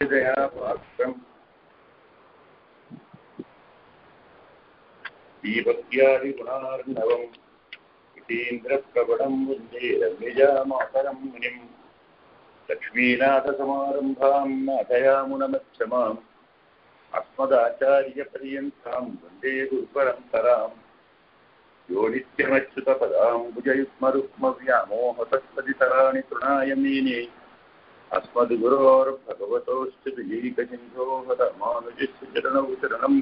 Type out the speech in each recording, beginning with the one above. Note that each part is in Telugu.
दया पात्रम् दीपत्यादि गुणार्णवम् इतीन्द्रप्रभणम् वन्दे रम्यजामातरम् मुनिम् लक्ष्मीनाथसमारम्भाम् नाथयामुनमच्छमाम् अस्मदाचार्यपर्यन्ताम् वन्दे गुरुपरम्पराम् यो नित्यमच्युतपदाम् भुजयुग्मरुक्मव्यामोहतस्पतितराणि तृणायमेने अस्मद्गुरोर्भगवतोश्चिदीकसिन्धोहतमानुजश्चरणौ शरणं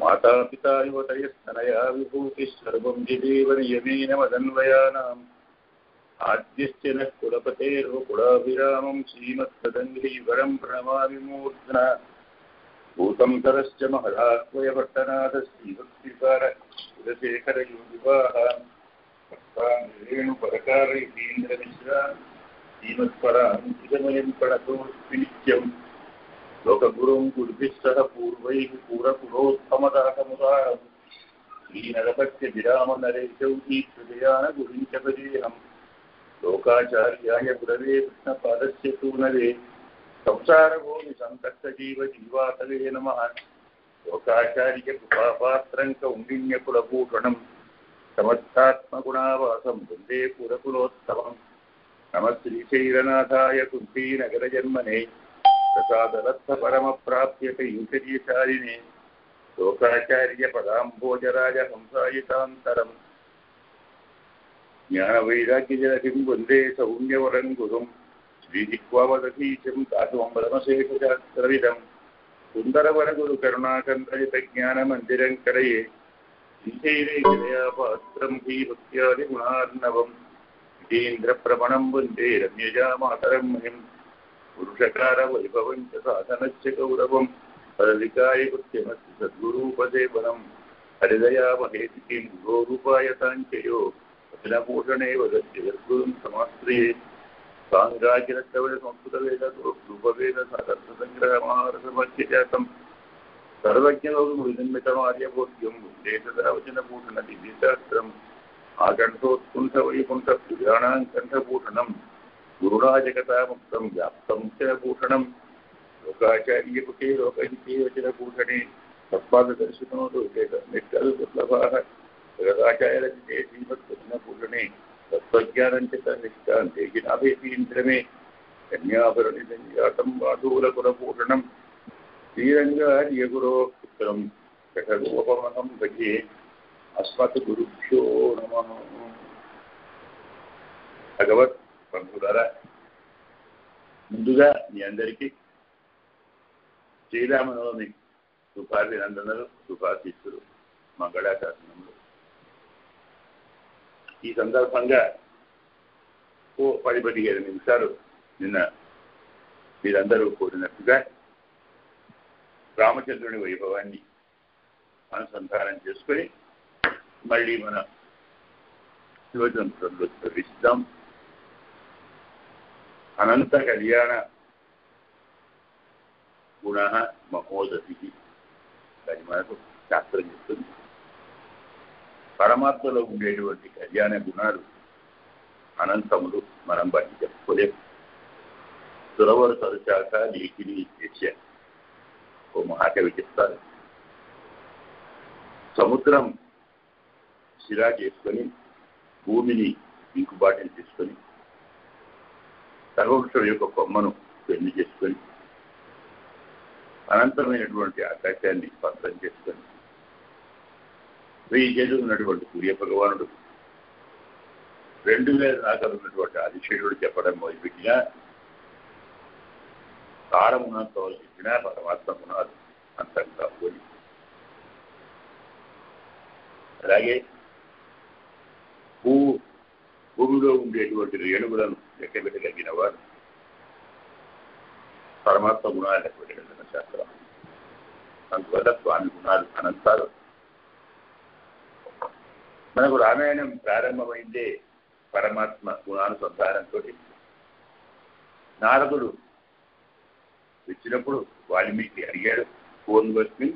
माता पिता युवतयस्तनया विभूतिस्सर्वं जिदेवनियमेन मदन्वयानाम् आद्यश्च नः कुलपतेर्वकुलाभिरामं श्रीमत्सदङ्घ्रीवरं प्रणमामि मूर्ध्ना भूतं तरश्च महदात्वयभट्टनाथश्रीभक्तिसारकुलशेखरयोगिवाहारेणुपरकारयतीन्द्रमिश्रा श्रीमत्परामयं प्रणतोऽस्मिनित्यं लोकगुरुं गुरुभिः सह पूर्वैः पूरपुरोत्तमदासमुदारं श्रीनरपत्य विरामनरेशौकीकृतयानगुरुं च पदेऽहं लोकाचार्याय गुरवे कृष्णपादस्य तूनवे संसारभूमि सन्तक्तजीवजीवातवे नमः लोकाचार्यकृपापात्रं कौण्डिन्यकुलभूषणं समर्थात्मगुणावासं वन्दे पूरपुरोत्तमम् नमः श्रीशैलनाथाय कुन्तीनगरजन्मने प्रसादरत्नपरमप्राप्यकयुतजीशालिने लोकाचार्यपदाम्भोजराजहंसायितान्तरम् ज्ञानवैराग्यजलधिं वन्दे सौम्यवरं गुरुं श्रीजिह्वावदधीशं दासुवम्बरमशेषशास्त्रविदं सुन्दरवरगुरुकरुणाकन्दजितज्ञानमन्दिरं करये श्रीशैले जलया पात्रं भीभक्त्यादिगुणार्णवम् ीन्द्रप्रभणं वन्दे रम्यजामातरं मुनिं पुरुषकारवैभवं च साधनश्च गौरवं परलिकायकृत्यमस्ति सद्गुरूपसेवनं हरिदयावहेति किं गोरूपायताञ्चयो अखिलभूषणे वदस्य यद्गुरुं समाश्रये साङ्गाकिरत्तवजसंस्कृतवेदरूपवेदसारसङ्ग्रहमहारसमच्यजातं सर्वज्ञलोकमृजन्मितमार्यबोध्यं वन्दे सदावचनभूषणदिव्यशास्त्रम् आकण्ठोत्कुण्ठवैकुण्ठप्रियाणां कण्ठभूषणं गुरुराजकथामुक्तं व्याप्तं वचनभूषणं लोकाचार्यकृते लोकहिते वचनभूषणे तत्पाददर्शिनो निष्कल्पलभाः जगदाचार्यरचिते श्रीमद्वचनभूषणे तत्त्वज्ञानं च निष्ठान्तेजिनाभेतीन्द्रमे कन्याभरणिसञ्जातं वाधूलकुलभूषणं श्रीरङ्गार्यगुरोः पुत्रं कठगोपमहं भजे अस्मद्गुरुभ्यो नमः భగవత్ ప్రభులారా, ముందుగా మీ అందరికీ శ్రీరామనవమి శుభాభినందనలు, శుభాశీస్సులు, మంగళాశాసనములు. ఈ సందర్భంగా ఓ 10-15 నిమిషాలు నిన్న మీరందరూ కోరినట్టుగా రామచంద్రుని వైభవాన్ని అనుసంధానం చేసుకుని మళ్ళీ మన శివచంద్రంలో ప్రవేశిద్దాం. అనంత కళ్యాణ గుణ మహోదతి అది మనకు శాస్త్రం చెప్తుంది. పరమాత్మలో ఉండేటువంటి కళ్యాణ గుణాలు అనంతములు, మనం వాటిని చెప్పుకోలేము. దురవరు తరుచాక నీటిని చేశారు ఓ మహాకవి చెప్తారు. సముద్రం శిరా చేసుకొని భూమిని ఇంకుబాటిని తీసుకొని సర్వవృక్షం యొక్క కొమ్మను పెళ్లి చేసుకొని అనంతమైనటువంటి ఆకాశాన్ని పత్రం చేసుకొని 1000 ఏళ్ళు ఉన్నటువంటి సూర్యభగవానుడు 2000 నాకలు ఉన్నటువంటి ఆదిశేషుడు చెప్పడం మొదలుపెట్టినా కారమునంతవలు చెప్పినా పరమాత్మ గుణాలు అంతంగా పోయి, అలాగే భూమిలో ఉండేటువంటి రేణువులను లెక్కబెట్టగలిగిన వారు పరమాత్మ గుణాలు లెక్కబెట్టగలిగిన శాస్త్రం. అందువల్ల స్వామి గుణాలు అనంతాలు. మనకు రామాయణం ప్రారంభమైందే పరమాత్మ గుణానుసంధానంతో. నారదుడు వచ్చినప్పుడు వాల్మీకి అడిగాడు, కోన్వస్మి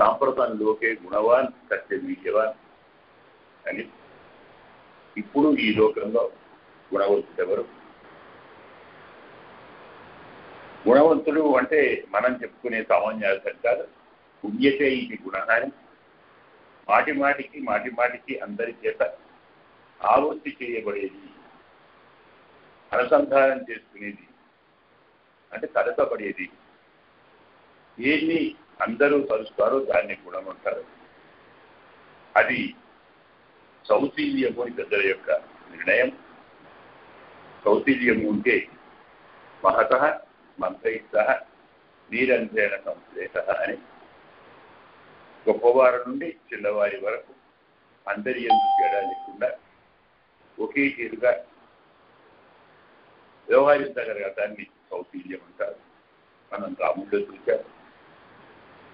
సాంప్రతాన్ని లోకే గుణవాన్ సత్యవీర్యవాన్ అని. ఇప్పుడు ఈ లోకంలో గుణవంతుడెవరు? గుణవంతుడు అంటే మనం చెప్పుకునే సామాన్య సత్యాలు పుణ్యతే ఇది గుణహారం. మాటి మాటికి అందరి చేత ఆవృత్తి చేయబడేది, అనుసంధానం చేసుకునేది, అంటే కలసబడేది. ఏమి అందరూ కలుస్తారో దాన్ని గుణం అంటారు. అది సౌశీల్యముని పెద్దల యొక్క నిర్ణయం. సౌశీల్యము ఉంటే మహత మంత్రయుక్త వీరంధ్రేణ సంశ్లేష అని గొప్పవారి నుండి చిన్నవారి వరకు అందరి ఎందుకు తేడా లేకుండా ఒకే తీరుగా వ్యవహరించగలగా దాన్ని సౌశీల్యం అంటారు. మనం రాముడిలో చూశాం.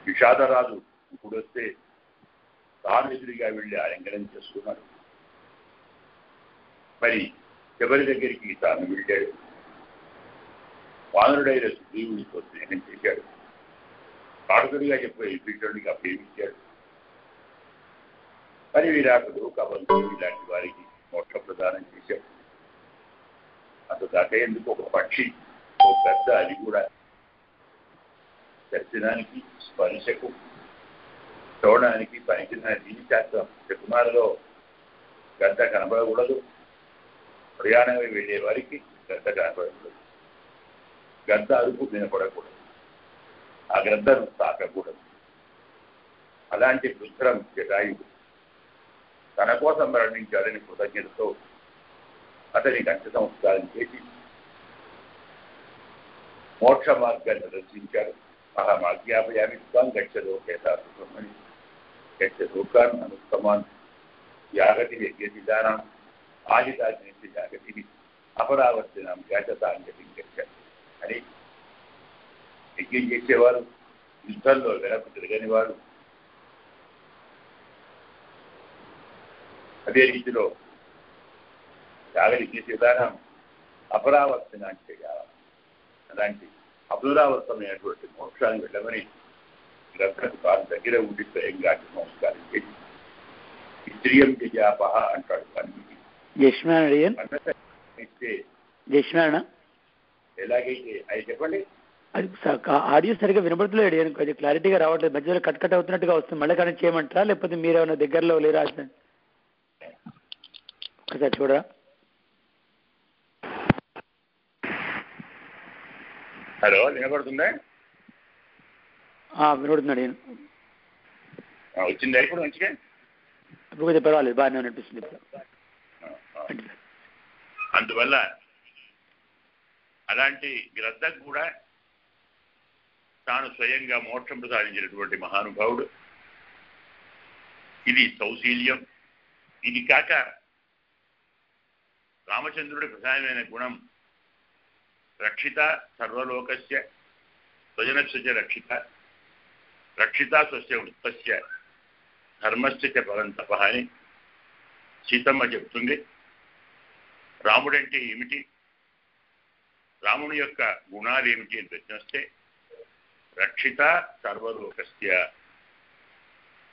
విషాదరాజు ఇప్పుడు వస్తే తాను ఎదురుగా వెళ్ళి ఆలింగనం చేస్తున్నాడు. మరి ఎవరి దగ్గరికి తాను వెళ్ళాడు? వానరుడైన సుగ్రీవుడితో స్నేహం చేశాడు. పాఠకుడిగా చెప్పే పీఠుడికి అప్పేమిచ్చాడు. మరి విరాకుడు కవంతుడు ఇలాంటి వారికి మోక్ష ప్రదానం చేశాడు. అంతదాకా ఎందుకు ఒక పక్షి, ఒక పెద్ద అది కూడా దర్శనానికి, స్పర్శకు, చూడడానికి పనికిన దీని శాస్త్రం. శకుమాలలో గద్ద కనపడకూడదు, ప్రయాణంగా వెళ్ళే వారికి గద్ద కనపడకూడదు, గద్ద అరుపు వినపడకూడదు, ఆ గద్దను తాకకూడదు. అలాంటి రుద్రం జటాయుడు తన కోసం మరణించాలని కృతజ్ఞతతో అతనికి అంత్య సంస్కారం చేసి మోక్ష మార్గాన్ని రచించారు. అహమాజ్ఞాపయామిత్వాం గచ్చలోకేతాని గచ్చలోకాన్ అనుత్తమాన్ యాగతి యజ్ఞానం ఆజితాగ్ని జాగతి అపరావర్తనం జాతతాంగతి గచ్చ అని యజ్ఞం చేసేవారు, యుద్ధంలో వెనక్కు తిరగని వారు, అదే రీతిలో జాగతి చేసే విధానం అపరావర్తన అంటే అలాంటి అపురావర్తమైనటువంటి మోక్షాన్ని వెళ్ళమని గ్రంథకు తాను దగ్గర ఉండి స్వయంగా సంస్కారం చేసి విద్రియం జయాపహ అంటాడు. ఎలాగైతే అది చెప్పండి. అది ఆడియో సరిగ్గా వినపడలేదు, కొంచెం క్లారిటీగా రావట్లేదు, మధ్యలో కట్ అవుతున్నట్టుగా వస్తుంది. మళ్ళీ కనెక్ట్ చేయమంటారా లేకపోతే మీరేమైనా దగ్గరలో లేరా? ఒకసారి చూడరా. హలో, వినపడుతుందా? వినపడుతున్నాడు. వచ్చిందా ఇప్పుడు? మంచిగా ఇప్పుడు కొంచెం పర్వాలేదు, బాగానే అనిపిస్తుంది ఇప్పుడు. అందువల్ల అలాంటి గ్రద్దకు కూడా తాను స్వయంగా మోక్షం ప్రసాదించినటువంటి మహానుభావుడు. ఇది సౌశీల్యం. ఇది కాక రామచంద్రుడి ప్రధానమైన గుణం రక్షిత సర్వలోకస్య స్వజనస్య రక్షిత రక్షిత స్వస్య వృత్తస్య ధర్మస్య పరం తపః అని సీతమ్మ చెప్తుంది. రాముడంటే ఏమిటి, రాముని యొక్క గుణాలు ఏమిటి అని ప్రశ్న వస్తే రక్షిత సర్వలోకస్య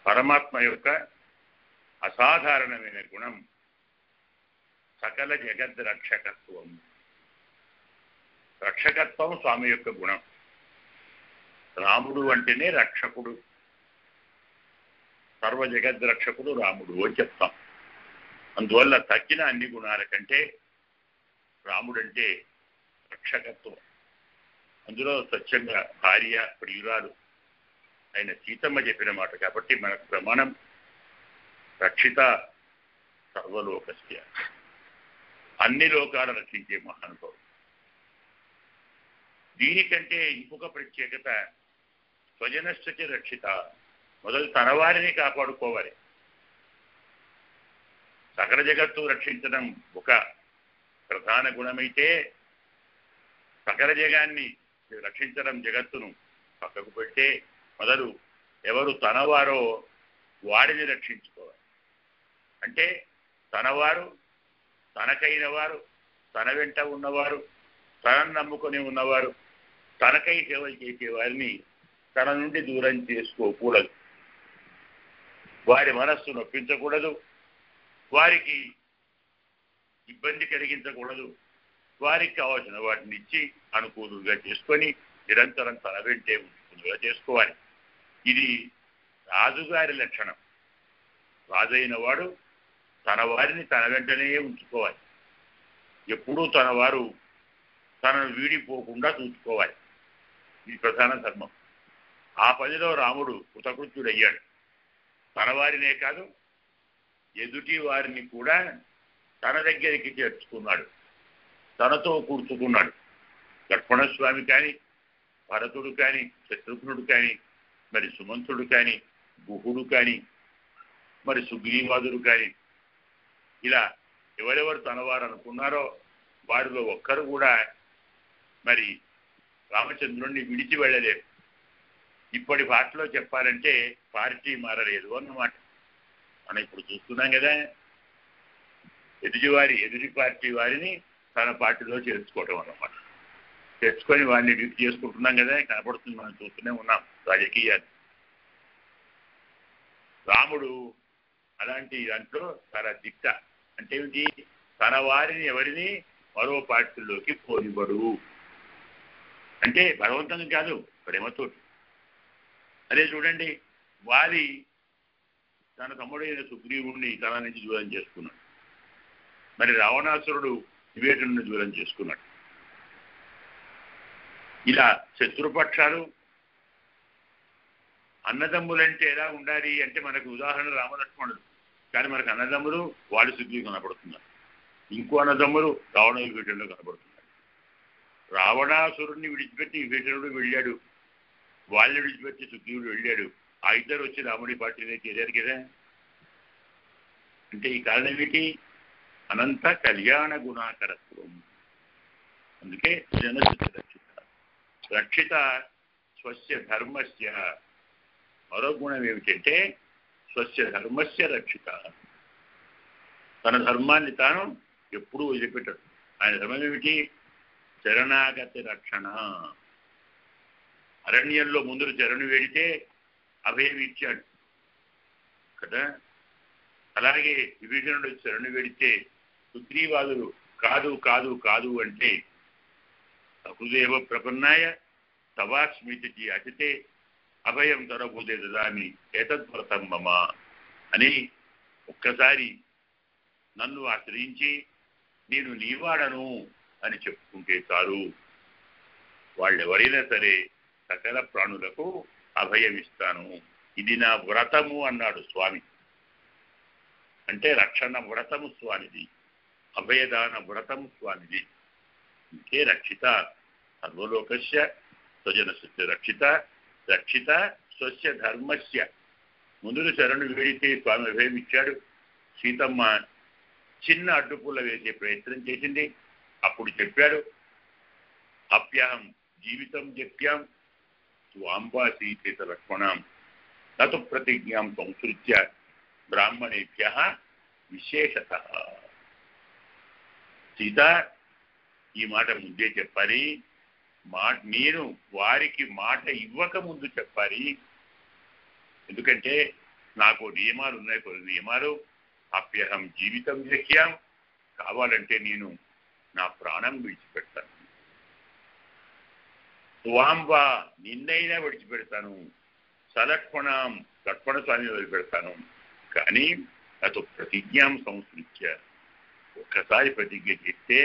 పరమాత్మ యొక్క అసాధారణమైన గుణం సకల జగద్ రక్షకత్వం. రక్షకత్వం స్వామి యొక్క గుణం. రాముడు అంటేనే రక్షకుడు, సర్వ జగద్ రక్షకుడు రాముడు అని చెప్తాం. అందువల్ల తగ్గిన అన్ని గుణాల కంటే రాముడంటే రక్షకత్వం. అందులో స్వచ్ఛంగా భార్య ప్రియురాలు అయిన సీతమ్మ చెప్పిన మాట కాబట్టి మనకు ప్రమాణం రక్షిత సర్వలోకస్య, అన్ని లోకాలు రక్షించే మహానుభావుడు. దీనికంటే ఇంకొక ప్రత్యేకత స్వజనస్థితి రక్షిత, మొదలు తనవారిని కాపాడుకోవాలి. సకల జగత్తు రక్షించడం ఒక ప్రధాన గుణమైతే సకల జగాన్ని రక్షించడం, జగత్తును పక్కకు పెడితే మొదలు ఎవరు తనవారో వారిని రక్షించుకోవాలి. అంటే తనవారు, తనకైన వారు, తన వెంట ఉన్నవారు, తనను నమ్ముకొని ఉన్నవారు, తనకై సేవ చేసే వారిని తన నుండి దూరం చేసుకోకూడదు, వారి మనస్సు నొప్పించకూడదు, వారికి ఇబ్బంది కలిగించకూడదు, వారికి కావాల్సిన వాటిని ఇచ్చి అనుకూలంగా చేసుకొని నిరంతరం తన వెంటే ఉంచుకునేలా చేసుకోవాలి. ఇది రాజుగారి లక్షణం. రాజైన వాడు తన వారిని తన వెంటనే ఉంచుకోవాలి. ఎప్పుడూ తన వారు తనను వీడిపోకుండా చూసుకోవాలి. ఇది ప్రధాన ధర్మం. ఆ పనిలో రాముడు కృతకృత్యుడయ్యాడు. తన వారినే కాదు, ఎదుటి వారిని కూడా తన దగ్గరికి చేర్చుకున్నాడు, తనతో కూర్చుకున్నాడు. లక్ష్మణస్వామి కానీ, భరతుడు కానీ, శత్రుఘ్నుడు కానీ, మరి సుమంతుడు కానీ, గుహుడు కానీ, మరి సుగ్రీవాదుడు కానీ, ఇలా ఎవరెవరు తనవారు అనుకున్నారో వారిలో ఒక్కరు కూడా మరి రామచంద్రుణ్ణి విడిచి వెళ్ళలేదు. ఇప్పటి భాషలో చెప్పాలంటే పార్టీ మారలేదు అన్నమాట. మనం ఇప్పుడు చూస్తున్నాం కదా, ఎదుటి పార్టీ వారిని తన పార్టీలో చేర్చుకోవటం అన్నమాట. తెచ్చుకొని వాడిని విక్తి చేసుకుంటున్నాం కదా, కనపడుతుంది, మనం చూస్తూనే ఉన్నాం రాజకీయాన్ని. రాముడు అలాంటి దాంట్లో తన దిట్ట అంటే ఏమిటి, తన వారిని ఎవరిని మరో పార్టీలోకి పోనివ్వడు. అంటే బలవంతంగా కాదు, ప్రేమతో. అదే చూడండి, వారి తన తమ్ముడైన సుగ్రీవుణ్ణి తన నుంచి దూరం చేసుకున్నాడు. మరి రావణాసురుడు నివేటుని దూరం చేసుకున్నాడు. ఇలా శత్రుపక్షాలు అన్నదమ్ములంటే ఎలా ఉండాలి అంటే మనకు ఉదాహరణ రామలక్ష్మణుడు. కానీ మనకు అన్నదమ్ములు వాడి సుగ్రీవుడు కనపడుతున్నారు, ఇంకో అన్నదమ్ములు రావణ విభీషణుడు కనపడుతున్నారు. రావణాసురుడిని విడిచిపెట్టి విభీషణుడు వెళ్ళాడు, వాళ్ళు విడిచిపెట్టి సుగ్రీవుడు వెళ్ళాడు. ఆ ఇద్దరు వచ్చి రాముడి పార్టీలో చేరారు కదా. అంటే ఈ కారణం ఏంటి, అనంత కళ్యాణ గుణాకరత్వం. అందుకే జనసిద్ధ రక్షిత రక్షిత స్వస్య ధర్మస్య. మరో గుణం ఏమిటంటే స్వస్య ధర్మస్య రక్షిత. తన ధర్మాన్ని తాను ఎప్పుడూ వదిలిపెట్టాడు. ఆయన ధర్మం ఏమిటి, శరణాగతి రక్షణ. అరణ్యంలో ముందు శరణు వేడితే అభయం ఇచ్చాడు కదా, అలాగే విభీషణుడు శరణు వేడితే సుగ్రీవాదులు కాదు కాదు కాదు అంటే హృదయవ ప్రపన్నాయ తవాస్మితికి అచితే అభయం దొరబోదే దాని ఏతద్వ్రతం మమ అని, ఒక్కసారి నన్ను ఆశ్రయించి నేను నీవాడను అని చెప్పుకుంటే చాలు, వాళ్ళెవరైనా సరే సకల ప్రాణులకు అభయమిస్తాను, ఇది నా వ్రతము అన్నాడు స్వామి. అంటే రక్షణ వ్రతము స్వామిది, అభయదాన వ్రతము స్వామిది. ఇంకే రక్షిత సర్వలోకస్య స్వజన శుద్ధ రక్షిత రక్షిత స్వస్య ధర్మస్య. ముందు శరణు వేడితే స్వామి అభయం ఇచ్చాడు. సీతమ్మ చిన్న అడ్డుపుల్ల వేసే ప్రయత్నం చేసింది. అప్పుడు చెప్పాడు, అప్యాం జీవితం జప్యాం త్వాంబా సీత లక్ష్మణాం నతు ప్రతిజ్ఞాం సంసృత్య బ్రాహ్మణేభ్యః విశేషతః. సీత, ఈ మాట ముందే చెప్పాలి. నేను వారికి మాట ఇవ్వక ముందు చెప్పాలి. ఎందుకంటే నాకు నియమాలు ఉన్నాయి, కొన్ని నియమాలు. అప్యహం జీవితం జహ్యాం, కావాలంటే నేను నా ప్రాణం విడిచిపెడతాను. తువాంబా, నిన్నైనా విడిచిపెడతాను. సలక్ష్మణం, లక్ష్మణ స్వామిని వదిలిపెడతాను. కానీ అతను ప్రతిజ్ఞాం సంస్కృత్య, ఒక్కసారి ప్రతిజ్ఞ చేస్తే,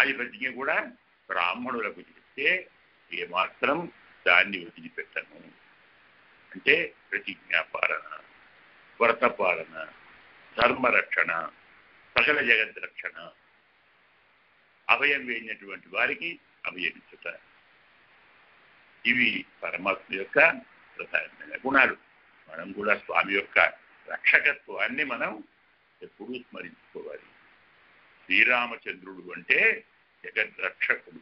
అది ప్రతిజ్ఞ కూడా బ్రాహ్మణులకు చేస్తే ఏమాత్రం దాన్ని వదిలిపెట్టను. అంటే ప్రతిజ్ఞాపాలన, వ్రతపాలన, ధర్మరక్షణ, సకల జగత్ రక్షణ. అభయం వేయినటువంటి వారికి అభయమిచ్చుట, ఇవి పరమాత్మ యొక్క ప్రధానమైన గుణాలు. మనం కూడా స్వామి యొక్క రక్షకత్వాన్ని మనం ఎప్పుడూ స్మరించుకోవాలి. శ్రీరామచంద్రుడు అంటే జగద్రక్షకుడు.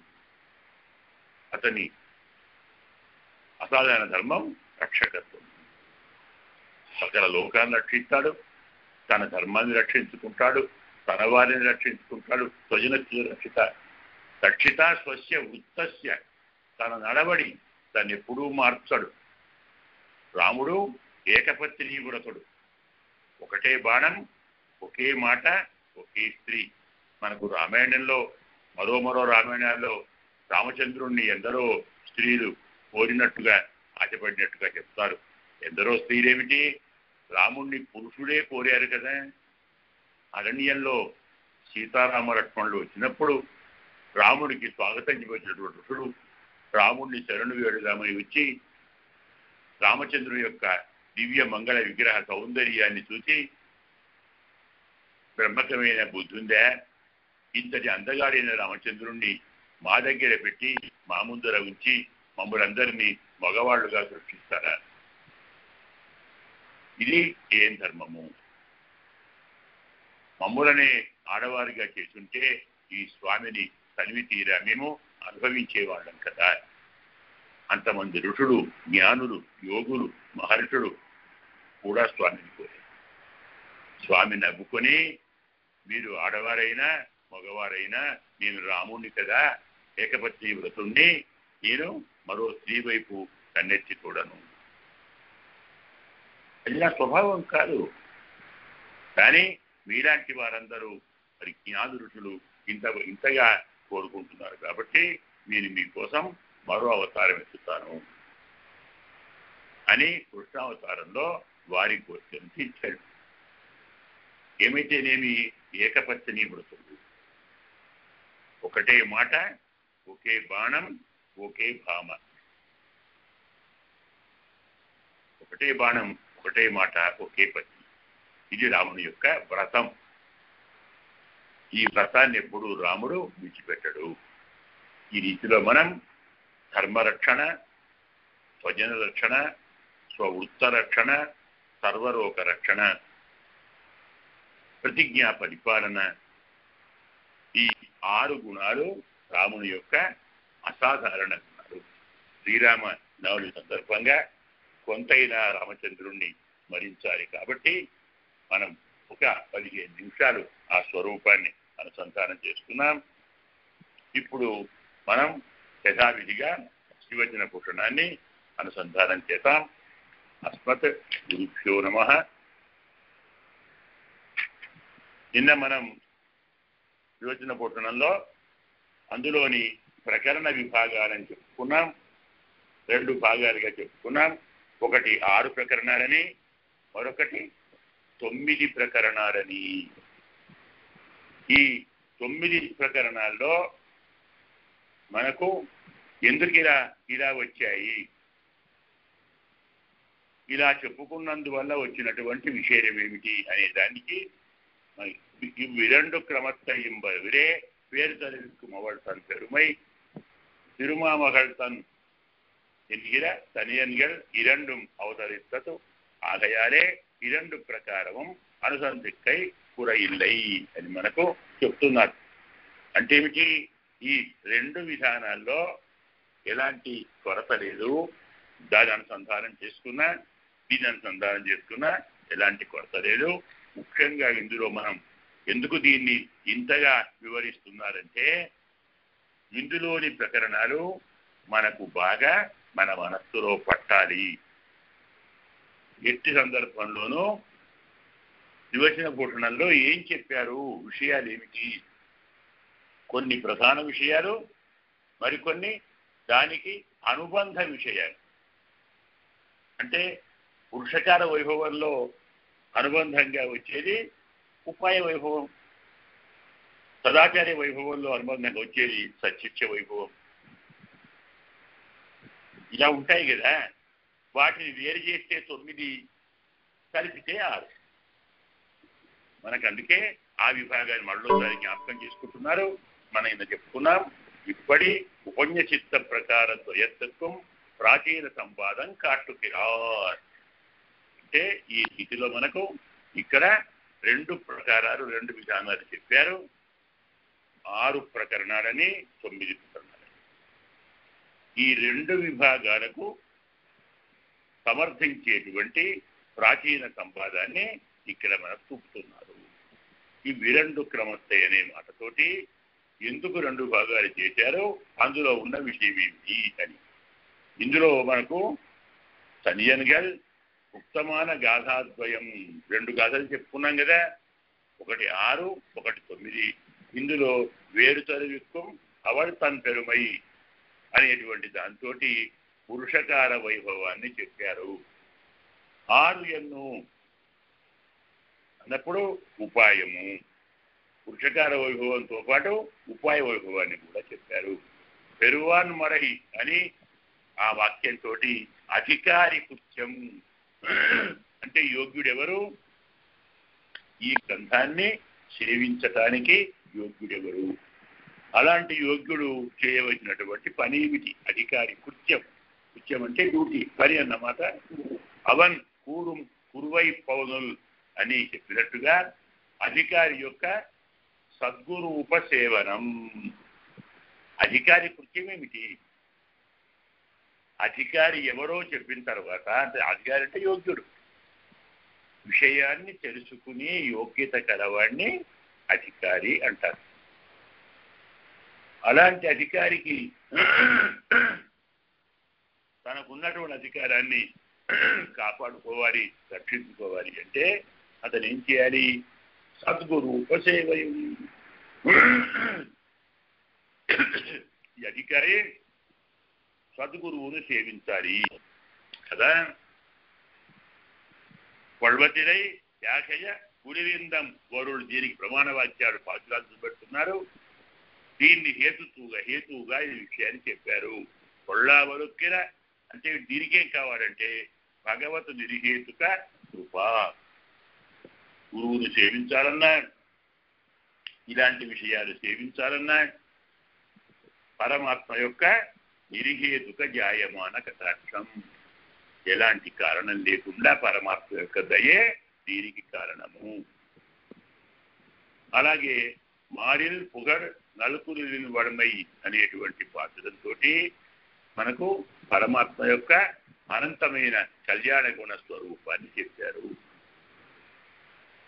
అతని అసాధారణ ధర్మం రక్షకత్వం. సకల లోకాన్ని రక్షిస్తాడు, తన ధర్మాన్ని రక్షించుకుంటాడు, తన వారిని రక్షించుకుంటాడు. స్వజన రక్షిత రక్షిత స్వస్య వృత్తస్య. తన నడవడి తను ఎప్పుడూ మార్చాడు. రాముడు ఏకపత్ని వ్రతుడు. ఒకటే బాణం, ఒకే మాట, ఒకే స్త్రీ. మనకు రామాయణంలో మరో రామాయణాల్లో రామచంద్రుణ్ణి ఎందరో స్త్రీలు కోరినట్టుగా ఆశపడినట్టుగా చెప్తారు. ఎందరో స్త్రీలేమిటి, రాముణ్ణి పురుషుడే కోరారు కదా. అరణ్యంలో సీతారామ లక్ష్మణులు వచ్చినప్పుడు రాముడికి స్వాగతం చేసినటువంటి ఋషుడు రాముణ్ణి శరణు వేడుదామని వచ్చి రామచంద్రుని యొక్క దివ్య మంగళ విగ్రహ సౌందర్యాన్ని చూసి బ్రహ్మకమైన బుద్ధుందా, ఇంతటి అందగాడైన రామచంద్రుణ్ణి మా దగ్గర పెట్టి మా ముందర ఉంచి మమ్మల్ని అందరినీ మగవాళ్లుగా సృష్టిస్తారా, ఇది ఏం ధర్మము? మమ్ములనే ఆడవారిగా చేస్తుంటే ఈ స్వామిని తనివి తీరా మేము అనుభవించేవాళ్ళం కదా. అంతమంది ఋషులు, జ్ఞానులు, యోగులు, మహర్షులు కూడా స్వామిని కోరారు. స్వామి నవ్వుకొని, మీరు ఆడవారైనా మగవారైనా నేను రాముణ్ణి కదా, ఏకపత్ని వ్రతుణ్ణి, నేను మరో స్త్రీ వైపు కన్నెత్తి చూడను. అది నా స్వభావం కాదు. కానీ మీలాంటి వారందరూ మరి జ్ఞాన ఋషులు ఇంతగా కోరుకుంటున్నారు కాబట్టి నేను మీకోసం మరో అవతారం ఎత్తుతాను అని కృష్ణావతారంలో వారి కోరికను తీర్చాడు. ఏమైతేనేమి ఏకపత్ని వ్రతుడు, ఒకటే మాట, ఒకే బాణం, ఒకే భామ. ఒకటే బాణం, ఒకటే మాట, ఒకే పత్ని. ఇది రాముని యొక్క వ్రతం. ఈ వ్రతాన్ని ఎప్పుడు రాముడు విడిచిపెట్టడు. ఈ రీతిలో మనం ధర్మరక్షణ, స్వజన రక్షణ, స్వవృత్త రక్షణ, సర్వలోక రక్షణ, ప్రతిజ్ఞా పరిపాలన, ఈ 6 గుణాలు రాముని యొక్క అసాధారణ గుణాలు. శ్రీరామ నవమి సందర్భంగా కొంతైనా రామచంద్రుణ్ణి స్మరించాలి కాబట్టి మనం ఒక 15 నిమిషాలు ఆ స్వరూపాన్ని అనుసంధానం చేసుకున్నాం. ఇప్పుడు మనం యథావిధిగా శివజన పురాణాన్ని అనుసంధానం చేద్దాం. అస్మత్ గురుభ్యో నమః. నిన్న మనం శివజన పురాణంలో అందులోని ప్రకరణ విభాగాలని చెప్పుకున్నాం. 2 భాగాలుగా చెప్పుకున్నాం. ఒకటి 6 ప్రకరణాలని, మరొకటి 9 ప్రకరణాలని. ఈ 9 ప్రకరణాల్లో మనకు ఎందుకు ఇలా వచ్చాయి, ఇలా చెప్పుకున్నందువల్ల వచ్చినటువంటి విషయం ఏమిటి అనే దానికి இவ்விரண்டு கிரமத்தையும்பவரே பேர்தலிருக்கும் அவள் தன் பெருமை திருமாமகள் தன் என்கிற தனியன்கள் இரண்டும் அவதரித்தது. ஆகையாலே 2 பிரకారமும் అనుసంధికై కురయిల్లై అని మనకు చెప్తున్నారు. అంటే ఏమిటి, ఈ 2 విధానాల్లో ఎలాంటి కొరత లేదు. దాని అనుసంధానం చేసుకున్నా దీని అనుసంధానం చేసుకున్నా ఎలాంటి కొరత లేదు. ముఖ్యంగా ఇందులో మనం ఎందుకు దీన్ని ఇంతగా వివరిస్తున్నారంటే ఇందులోని ప్రకరణాలు మనకు బాగా మన మనస్సులో పట్టాలి. ఎట్టి సందర్భంలోనూ శివజన పురాణంలో ఏం చెప్పారు, విషయాలు ఏమిటి, కొన్ని ప్రధాన విషయాలు, మరికొన్ని దానికి అనుబంధ విషయాలు. అంటే పురుషకార వైభవంలో అనుబంధంగా వచ్చేది ఉపాయ వైభవం, సదాచార్య వైభవంలో అనుబంధంగా వచ్చేది సత్శిక్ష వైభవం. ఇలా ఉంటాయి కదా. వాటిని వేరు చేస్తే 9, కలిపితే 6 మనకు. అందుకే ఆ విభాగాన్ని మళ్ళీ జ్ఞాపకం చేసుకుంటున్నారు. మనం ఇంత చెప్పుకున్నాం. ఇప్పటి ఉపన్యచిత్త ప్రకార ద్వయత్వం ప్రాచీన సంవాదం కాట్టుకిరార్. అంటే ఈ స్థితిలో మనకు ఇక్కడ 2 ప్రకారాలు, 2 విధానాలు చెప్పారు. 6 ప్రకరణాలని, 9 ప్రకరణాలని. ఈ 2 విభాగాలకు సమర్థించేటువంటి ప్రాచీన సంవాదాన్ని ఇక్కడ మనకు చూపుతున్నారు. ఈ విరండు క్రమస్థ అనే మాటతోటి ఎందుకు 2 భాగాలు చేశారో, అందులో ఉన్న విషయం ఏమిటి అని. ఇందులో మనకు సనియన్గల్ ఉత్తమాన గాథాద్వయం, 2 గాథలు చెప్పుకున్నాం కదా. ఒకటి 6, ఒకటి 9. ఇందులో వేరు తొలగిత్వం అవడతన్పెరుమై అనేటువంటి దాంతో పురుషకార వైభవాన్ని చెప్పారు. ఆరు ఎన్ను అన్నప్పుడు ఉపాయము, పురుషకార వైభవంతో పాటు ఉపాయ వైభవాన్ని కూడా చెప్పారు. పెరువాన్ మరహి అని ఆ వాక్యంతో అధికారి కృత్యం అంటే యోగ్యుడెవరు, ఈ గ్రంథాన్ని సేవించటానికి యోగ్యుడెవరు, అలాంటి యోగ్యుడు చేయవలసినటువంటి పని ఏమిటి, అధికారి కృత్యం. కృత్యం అంటే డ్యూటీ, పని అన్నమాట. అవన్ కూరుం కురువై పౌనుల్ అని చెప్పినట్టుగా అధికారి యొక్క సద్గురు ఉపసేవనం, అధికారి కృత్యం ఏమిటి, అధికారి ఎవరో చెప్పిన తర్వాత, అంటే అధికారి అంటే యోగ్యుడు, విషయాన్ని తెలుసుకునే యోగ్యత కలవాడిని అధికారి అంటారు. అలాంటి అధికారికి తనకున్నటువంటి అధికారాన్ని కాపాడుకోవాలి, రక్షించుకోవాలి అంటే అతను ఏం చేయాలి, సద్గురు ఉపసేవయం, ఈ అధికారి సద్గురువును సేవించాలి కదా. పర్వతిరై యాకయ గురివిందం వరుడు, దీనికి ప్రమాణ వాక్యాలు పాఠ్యాలు పెడుతున్నారు. దీన్ని హేతువుగా ఈ విషయాన్ని చెప్పారు. కొళ్ళావరుక్కిర అంటే దీనికేం కావాలంటే భగవత్ నిర్హేతుక కృప, గురువును సేవించాలన్నా ఇలాంటి విషయాలు సేవించాలన్నా పరమాత్మ యొక్క నిర్హేతుక జాయమాన కటాక్షం, ఎలాంటి కారణం లేకుండా పరమాత్మ యొక్క దయే దీనికి కారణము. అలాగే మారిల్ పుగర్ నలుపురిలిని వడమై అనేటువంటి పాత్రతో మనకు పరమాత్మ యొక్క అనంతమైన కళ్యాణ గుణ స్వరూపాన్ని చెప్పారు.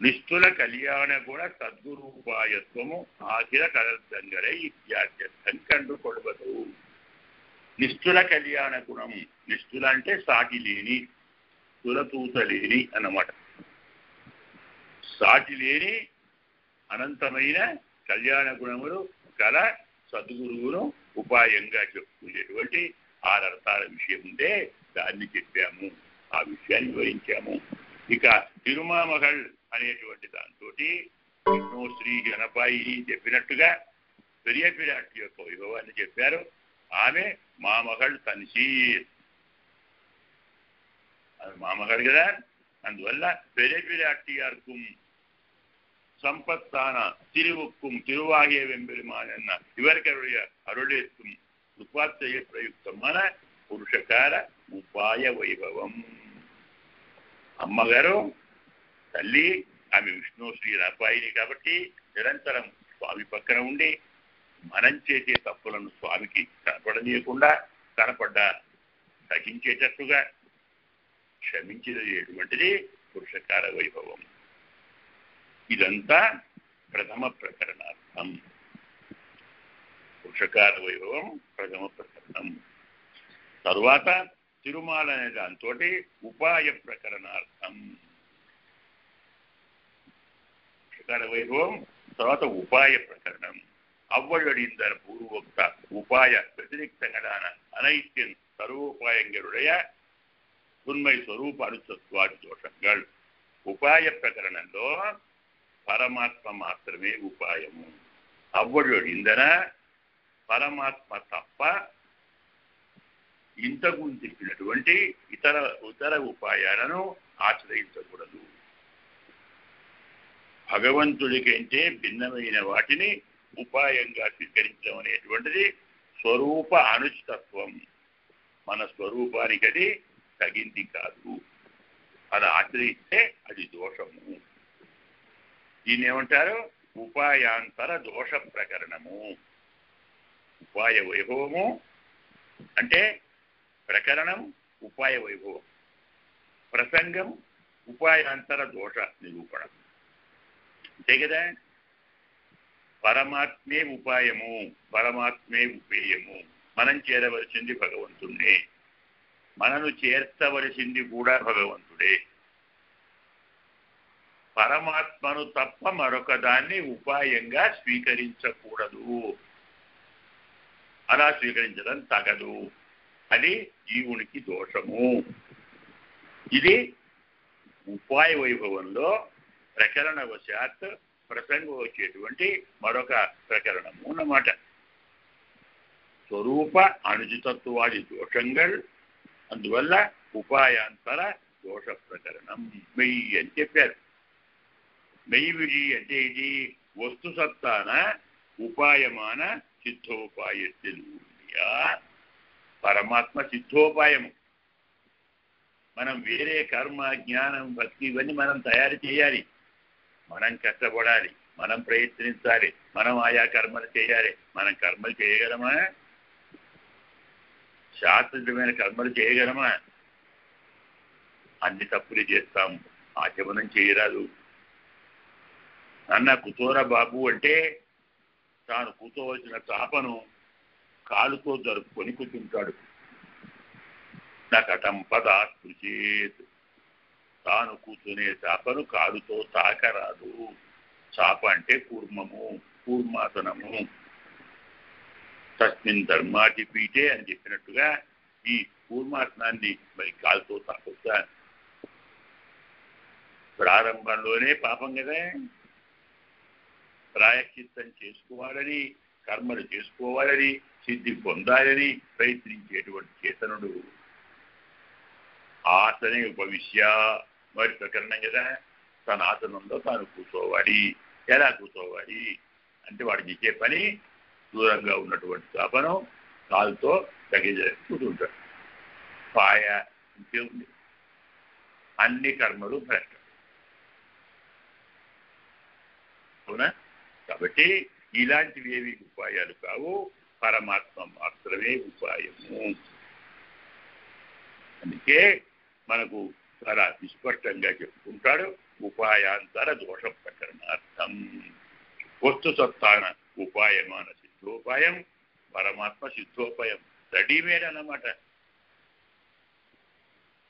నిష్ఠుల కళ్యాణ గుణ సద్గురూపాయత్వము ఆఖిల కదర్థంగరే ఇత్యార్థం కండు కొడవదు. నిష్ఠుల కళ్యాణ గుణం, నిష్ఠుల అంటే సాటి లేని, తులతూత లేని అన్నమాట. సాటి లేని అనంతమైన కళ్యాణ గుణములు కల సద్గురువును ఉపాయంగా చెప్పుకునేటువంటి ఆరర్థాల విషయం ఉందే దాన్ని చెప్పాము, ఆ విషయాన్ని వివరించాము. ఇక తిరుమామహల్ అనేటువంటి దాంతో విష్ణు శ్రీ గణపాయి చెప్పినట్టుగా పెరియ పిరాటి యొక్క వైభవాన్ని చెప్పారు. ఆమె మామహల్ తన్సీర్, అది మామహల్ కదా, అందువల్ల పెరియ పిరాటియార్కు சம்பத்தான திருவுக்கும் திருவாகிய வெம்பெருமான் என்ன இவர்களுடைய அருளிற்கும் உபாத்திய பிரயுக்தமான புருஷகார உபாய வைபவம். అమ్మగారు తల్లి ఆమె విష్ణు శ్రీ రపాయిని కాబట్టి నిరంతరం స్వామి పక్కన ఉండి మనం చేసే తప్పులను స్వామికి కనపడనీయకుండా కనపడ్డా తగ్గించేటట్టుగా క్షమించేటువంటిది పురుషకార వైభవం. ఇదంతా ప్రథమ ప్రకరణార్థం. పురుషకార వైభవం ప్రథమ ప్రకరణం. తర్వాత తిరుమాల అనే దాంతో ఉపాయ ప్రకరణార్థం. పురుషకార వైభవం తర్వాత ఉపాయ ప్రకరణం. అవ్వడొడిందర పూర్వోక్త ఉపాయ వ్యతిరేక్తగడాన అనైత్యం సర్వోపాయంగరుడయ ఉన్మై స్వరూప అనుసత్వాది దోషంగల్. ఉపాయ ప్రకరణంలో పరమాత్మ మాత్రమే ఉపాయము. అవ్వడొడిందన పరమాత్మ తప్ప ఇంతకు చెప్పినటువంటి ఇతర ఉపాయాలను ఆశ్రయించకూడదు. భగవంతుడి కంటే భిన్నమైన వాటిని ఉపాయంగా స్వీకరించడం అనేటువంటిది స్వరూప అనుచితత్వం. మన స్వరూపానికి అది తగింది కాదు, అలా ఆశ్రయిస్తే అది దోషము. దీన్ని ఏమంటారు, ఉపాయాంతర దోష ప్రకరణము. ఉపాయ వైభవము అంటే ప్రకరణం, ఉపాయ వైభవం, ప్రసంగం, ఉపాయాంతర దోష నిరూపణ అంతే కదా. పరమాత్మే ఉపాయము, పరమాత్మే ఉపేయము. మనం చేరవలసింది భగవంతుడే, మనను చేర్చవలసింది కూడా భగవంతుడే. పరమాత్మను తప్ప మరొకదాన్ని ఉపాయంగా స్వీకరించకూడదు, అలా స్వీకరించడం తగదు. అది జీవునికి దోషము. ఇది ఉపాయ వైభవంలో ప్రకరణవశాత్ ప్రసంగం వచ్చేటువంటి మరొక ప్రకరణము అన్నమాట. స్వరూప అనుజితత్వాది దోషంగల్, అందువల్ల ఉపాయాంతర దోష ప్రకరణం. మెయ్యి అని చెప్పారు. మెయ్యి విజి అంటే ఇది వస్తు సత్తాన ఉపాయమాన సిద్ధోపాయత్తులు. పరమాత్మ సిద్ధోపాయము. మనం వేరే కర్మ, జ్ఞానం, భక్తి ఇవన్నీ మనం తయారు చేయాలి, మనం కష్టపడాలి, మనం ప్రయత్నించాలి, మనం ఆయా కర్మలు చేయాలి. మనం కర్మలు చేయగలమా? శాస్త్రీయమైన కర్మలు చేయగలమా? అన్ని తప్పులు చేస్తాము, ఆచమనం చేయరాదు. అన్న కుతోరా బాబు అంటే తాను కూతోవలసిన చాపను కాలుతో జరుపుకొని కూర్చుంటాడు. నకటం పదాస్తు చేత్, తాను కూర్చునే చాపను కాలుతో తాకరాదు. చాప అంటే కూర్మము, కూర్మాసనము. తస్మిన్ ధర్మాటి పీఠే అని చెప్పినట్టుగా ఈ కూర్మాసనాన్ని మరి కాలుతో తాకొచ్చా? ప్రారంభంలోనే పాపం కదా. ప్రాయశ్చిత్తం చేసుకోవాలని, కర్మలు చేసుకోవాలని, సిద్ధి పొందాలని ప్రయత్నించేటువంటి చేతనుడు ఆసనే ఉపవిశ్య, మరి ప్రకరణం కదా, తన ఆసనంలో తాను కూర్చోవాలి. ఎలా కూర్చోవాలి అంటే వాడికి ఇచ్చే పని, దూరంగా ఉన్నటువంటి చాపను కాలుతో తగ్గించలేక కూర్చుంటాడు. పాయ ఇంకేముంది? అన్ని కర్మలు భ్రష్ట అవునా? కాబట్టి ఇలాంటివి ఏవి ఉపాయాలు కావు, పరమాత్మ మాత్రమే ఉపాయము. అందుకే మనకు చాలా విస్పష్టంగా చెప్పుకుంటాడు, ఉపాయాంతర దోష ప్రకరణార్థం. వస్తు సత్తాన ఉపాయమాన సిద్ధోపాయం, పరమాత్మ సిద్ధోపాయం రెడీమేడ్ అన్నమాట.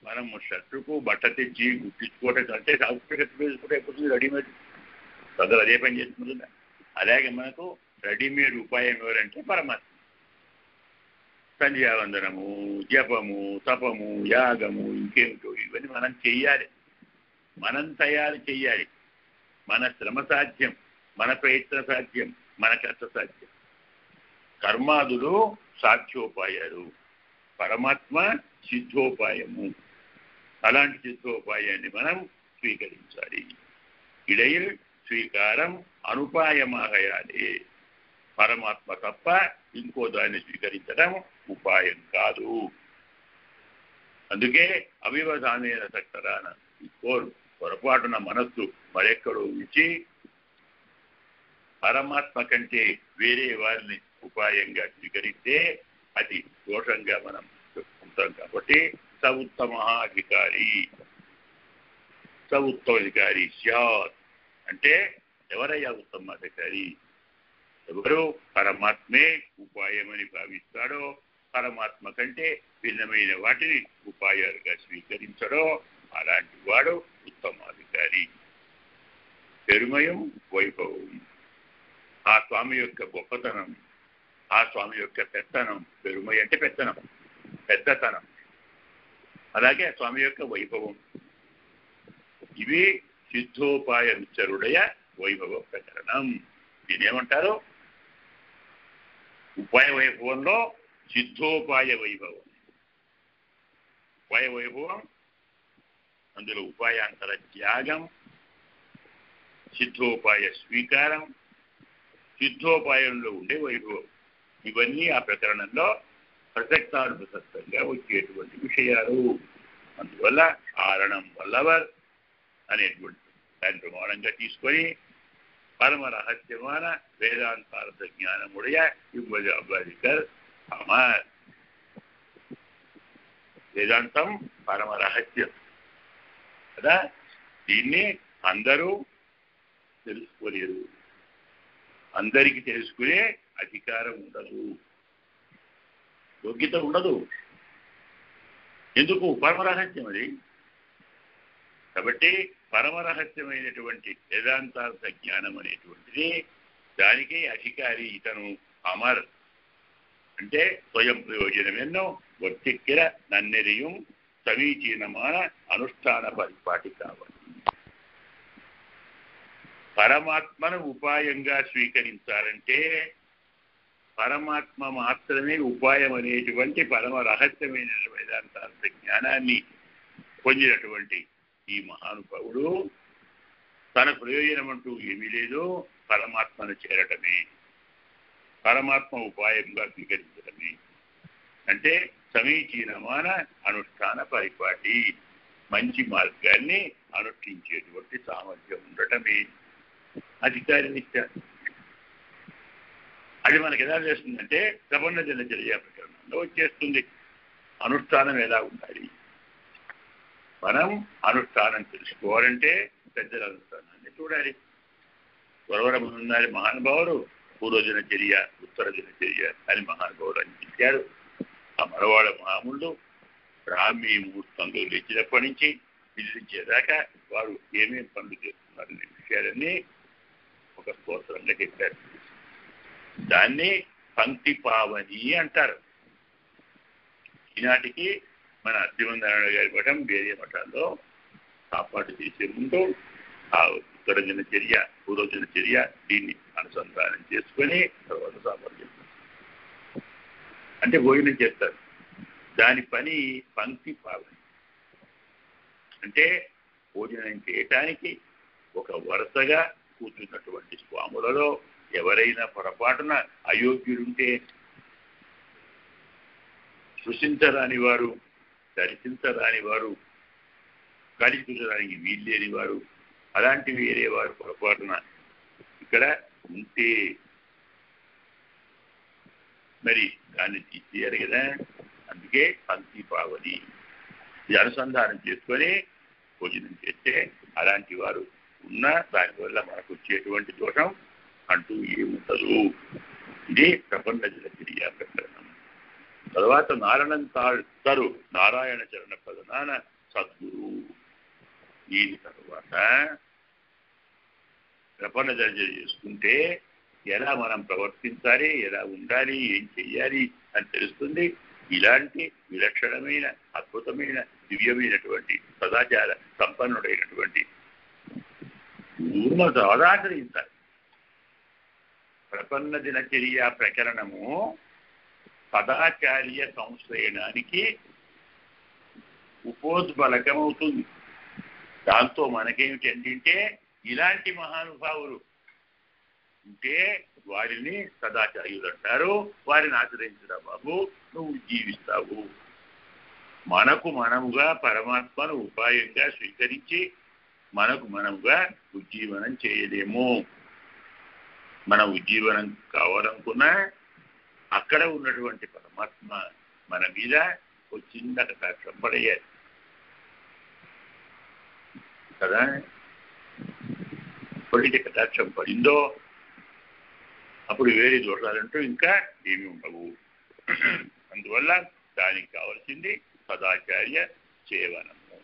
మనము షర్టుకు బట్ట తెచ్చి గుట్టించుకోవటం కంటే కట్టుకుంటే అయిపోతుంది రెడీమేడ్, అందరూ అదే పని చేస్తుందా? అలాగే మనకు రెడీమేడ్ ఉపాయం ఎవరంటే పరమాత్మ. సంధ్యావందనము, జపము, తపము, యాగము, ఇంకేమిటో ఇవన్నీ మనం చెయ్యాలి, మనం తయారు చెయ్యాలి. మన శ్రమ సాధ్యం, మన ప్రయత్న సాధ్యం, మన కష్ట సాధ్యం. కర్మాదులు సాధ్యోపాయాలు, పరమాత్మ సిద్ధోపాయము. అలాంటి సిద్ధోపాయాన్ని మనం స్వీకరించాలి. ఇడైల్ స్వీకారం అనుపాయమాగయాలి. పరమాత్మ తప్ప ఇంకో దాన్ని స్వీకరించడం ఉపాయం కాదు. అందుకే అవివధానైన సక్తరాన కోరు పొరపాటున మనస్సు మరెక్కడో ఉంచి పరమాత్మ కంటే వేరే వారిని ఉపాయంగా స్వీకరిస్తే అది దోషంగా మనం చెప్పుకుంటాం. కాబట్టి స ఉత్తమాధికారి, స ఉత్తమాధికారి స్యాత్ అంటే ఎవరయ్యా ఉత్తమాధికారి? ఎవరు పరమాత్మే ఉపాయమని భావిస్తాడో, పరమాత్మ కంటే భిన్నమైన వాటిని ఉపాయాలుగా స్వీకరించడో అలాంటి వాడు ఉత్తమాధికారి. పెరుమయం, వైభవం, ఆ స్వామి యొక్క గొప్పతనం, ఆ స్వామి యొక్క పెత్తనం. పెరుమయ అంటే పెత్తనం, పెద్దతనం. అలాగే ఆ స్వామి యొక్క వైభవం. ఇవి సిద్ధోపాయ విచరుడయ వైభవ ప్రకరణం. దీనేమంటారు? ఉపాయ వైభవంలో సిద్ధోపాయ వైభవం, ఉపాయ వైభవం. అందులో ఉపాయాంతర త్యాగం, సిద్ధోపాయ స్వీకారం, సిద్ధోపాయంలో ఉండే వైభవం. ఇవన్నీ ఆ ప్రకరణంలో ప్రసక్తానుప్రసక్తంగా వచ్చేటువంటి విషయాలు. అందువల్ల ఆరణం వల్లవర్ అనేటువంటి దాన్ని ప్రమాణంగా తీసుకొని పరమ రహస్యమాన వేదాంతార్థ జ్ఞానముడయ ఇవ్వజాబాధికర్ అమర్. వేదాంతం పరమ రహస్యం కదా, దీన్ని అందరూ తెలుసుకోలేరు, అందరికీ తెలుసుకునే అధికారం ఉండదు, యోగ్యత ఉండదు. ఎందుకు? పరమ రహస్యం అది. కాబట్టి పరమరహస్యమైనటువంటి వేదాంతార్థ జ్ఞానం అనేటువంటిది దానికే అధికారి ఇతను. అమర్ అంటే స్వయం ప్రయోజనం ఎన్నో ఒట్టిక్కిర నన్నెరియం సమీచీనమాన అనుష్ఠాన పరిపాటి కావాలి. పరమాత్మను ఉపాయంగా స్వీకరించాలంటే పరమాత్మ మాత్రమే ఉపాయం అనేటువంటి పరమ రహస్యమైన వేదాంతార్థ జ్ఞానాన్ని పొందినటువంటి ఈ మహానుభావుడు తన ప్రయోజనం అంటూ ఏమీ లేదో పరమాత్మను చేరటమే, పరమాత్మ ఉపాయంగా స్వీకరించడమే. అంటే సమీచీనమైన అనుష్ఠాన పరిపాటి, మంచి మార్గాన్ని అనుష్ఠించేటువంటి సామర్థ్యం ఉండటమే అధికారి నిష్ట. అది మనకు ఎలా చేస్తుందంటే ప్రపన్న దినచర్య ప్రకరణంలో వచ్చేస్తుంది. అనుష్ఠానం ఎలా ఉండాలి, మనం అనుష్ఠానం తెలుసుకోవాలంటే పెద్దల అనుష్ఠానాన్ని చూడాలి. వరవరమున్నారు మహానుభావులు పూర్వదినచర్య ఉత్తర దినచర్య అని మహానుభావులు అందించారు. ఆ మరవాడ మహాముళ్ళు బ్రాహ్మీ ముహూర్తంలో లేచినప్పటి నుంచి విధించేదాకా వారు ఏమేమి పనులు చేస్తున్నారనే విషయాలన్నీ ఒక స్తోత్రంగా చెప్పారు. దాన్ని పంక్తి పావని అంటారు. ఈనాటికి మన అద్భుతనారాయణ గారి మఠం వేరే మఠాల్లో కాపాటు చేసే ముందు ఆ ఉత్తర దినచర్య పూర్వదినచర్య దీన్ని అనుసంధానం చేసుకొని తర్వాత సామర్థ్యం అంటే భోజనం చేస్తారు. దాని పని పంక్తి పావని అంటే భోజనం చేయటానికి ఒక వరుసగా కూర్చున్నటువంటి స్వాములలో ఎవరైనా పొరపాటున అయోగ్యులుంటే సృష్టించరాని వారు, దర్శించరాని వారు, కనిపించడానికి వీల్లేని వారు, అలాంటి వేరే వారు పొరపాటున ఇక్కడ ఉంటే మరి దాన్ని తీసేయాలి కదా. అందుకే పంక్తి పావని ఇది అనుసంధానం చేసుకొని భోజనం చేస్తే అలాంటి వారు ఉన్నా దానివల్ల మనకు వచ్చేటువంటి దోషం అంటూ ఏముండదు. ఇదే ప్రపన్న దినచర్య ప్రకరణం. తర్వాత నారాయణ తరు నారాయణ చరణ ప్రధాన సద్గురు. దీని తర్వాత ప్రపన్న దినచర్య చేసుకుంటే ఎలా మనం ప్రవర్తించాలి, ఎలా ఉండాలి, ఏం చెయ్యాలి అని తెలుస్తుంది. ఇలాంటి విలక్షణమైన అద్భుతమైన దివ్యమైనటువంటి సదాచార సంపన్నుడైనటువంటి గురువును ఆరాధించాలి. ప్రపన్న దినచర్య ప్రకరణము సదాచార్య సంశ్రయణానికి ఉపోద్బలకమవుతుంది. దాంతో మనకేమిటంటే ఇలాంటి మహానుభావులు ఉంటే వారిని సదాచార్యులు అంటారు. వారిని ఆశ్రయించరా బాబు, నువ్వు జీవిస్తావు. మనకు మనముగా పరమాత్మను ఉపాయంగా స్వీకరించి మనకు మనముగా ఉజ్జీవనం చేయలేము. మన ఉజ్జీవనం కావాలనుకున్నా అక్కడ ఉన్నటువంటి పరమాత్మ మన మీద వచ్చిందట సాక్ష్యం పడేయాలి కదా. ఎప్పుడైతే కటాక్షం పడిందో అప్పుడు వేరే దోషాలంటూ ఇంకా ఏమి ఉండవు. అందువల్ల దానికి కావాల్సింది సదాచార్య సేవనము.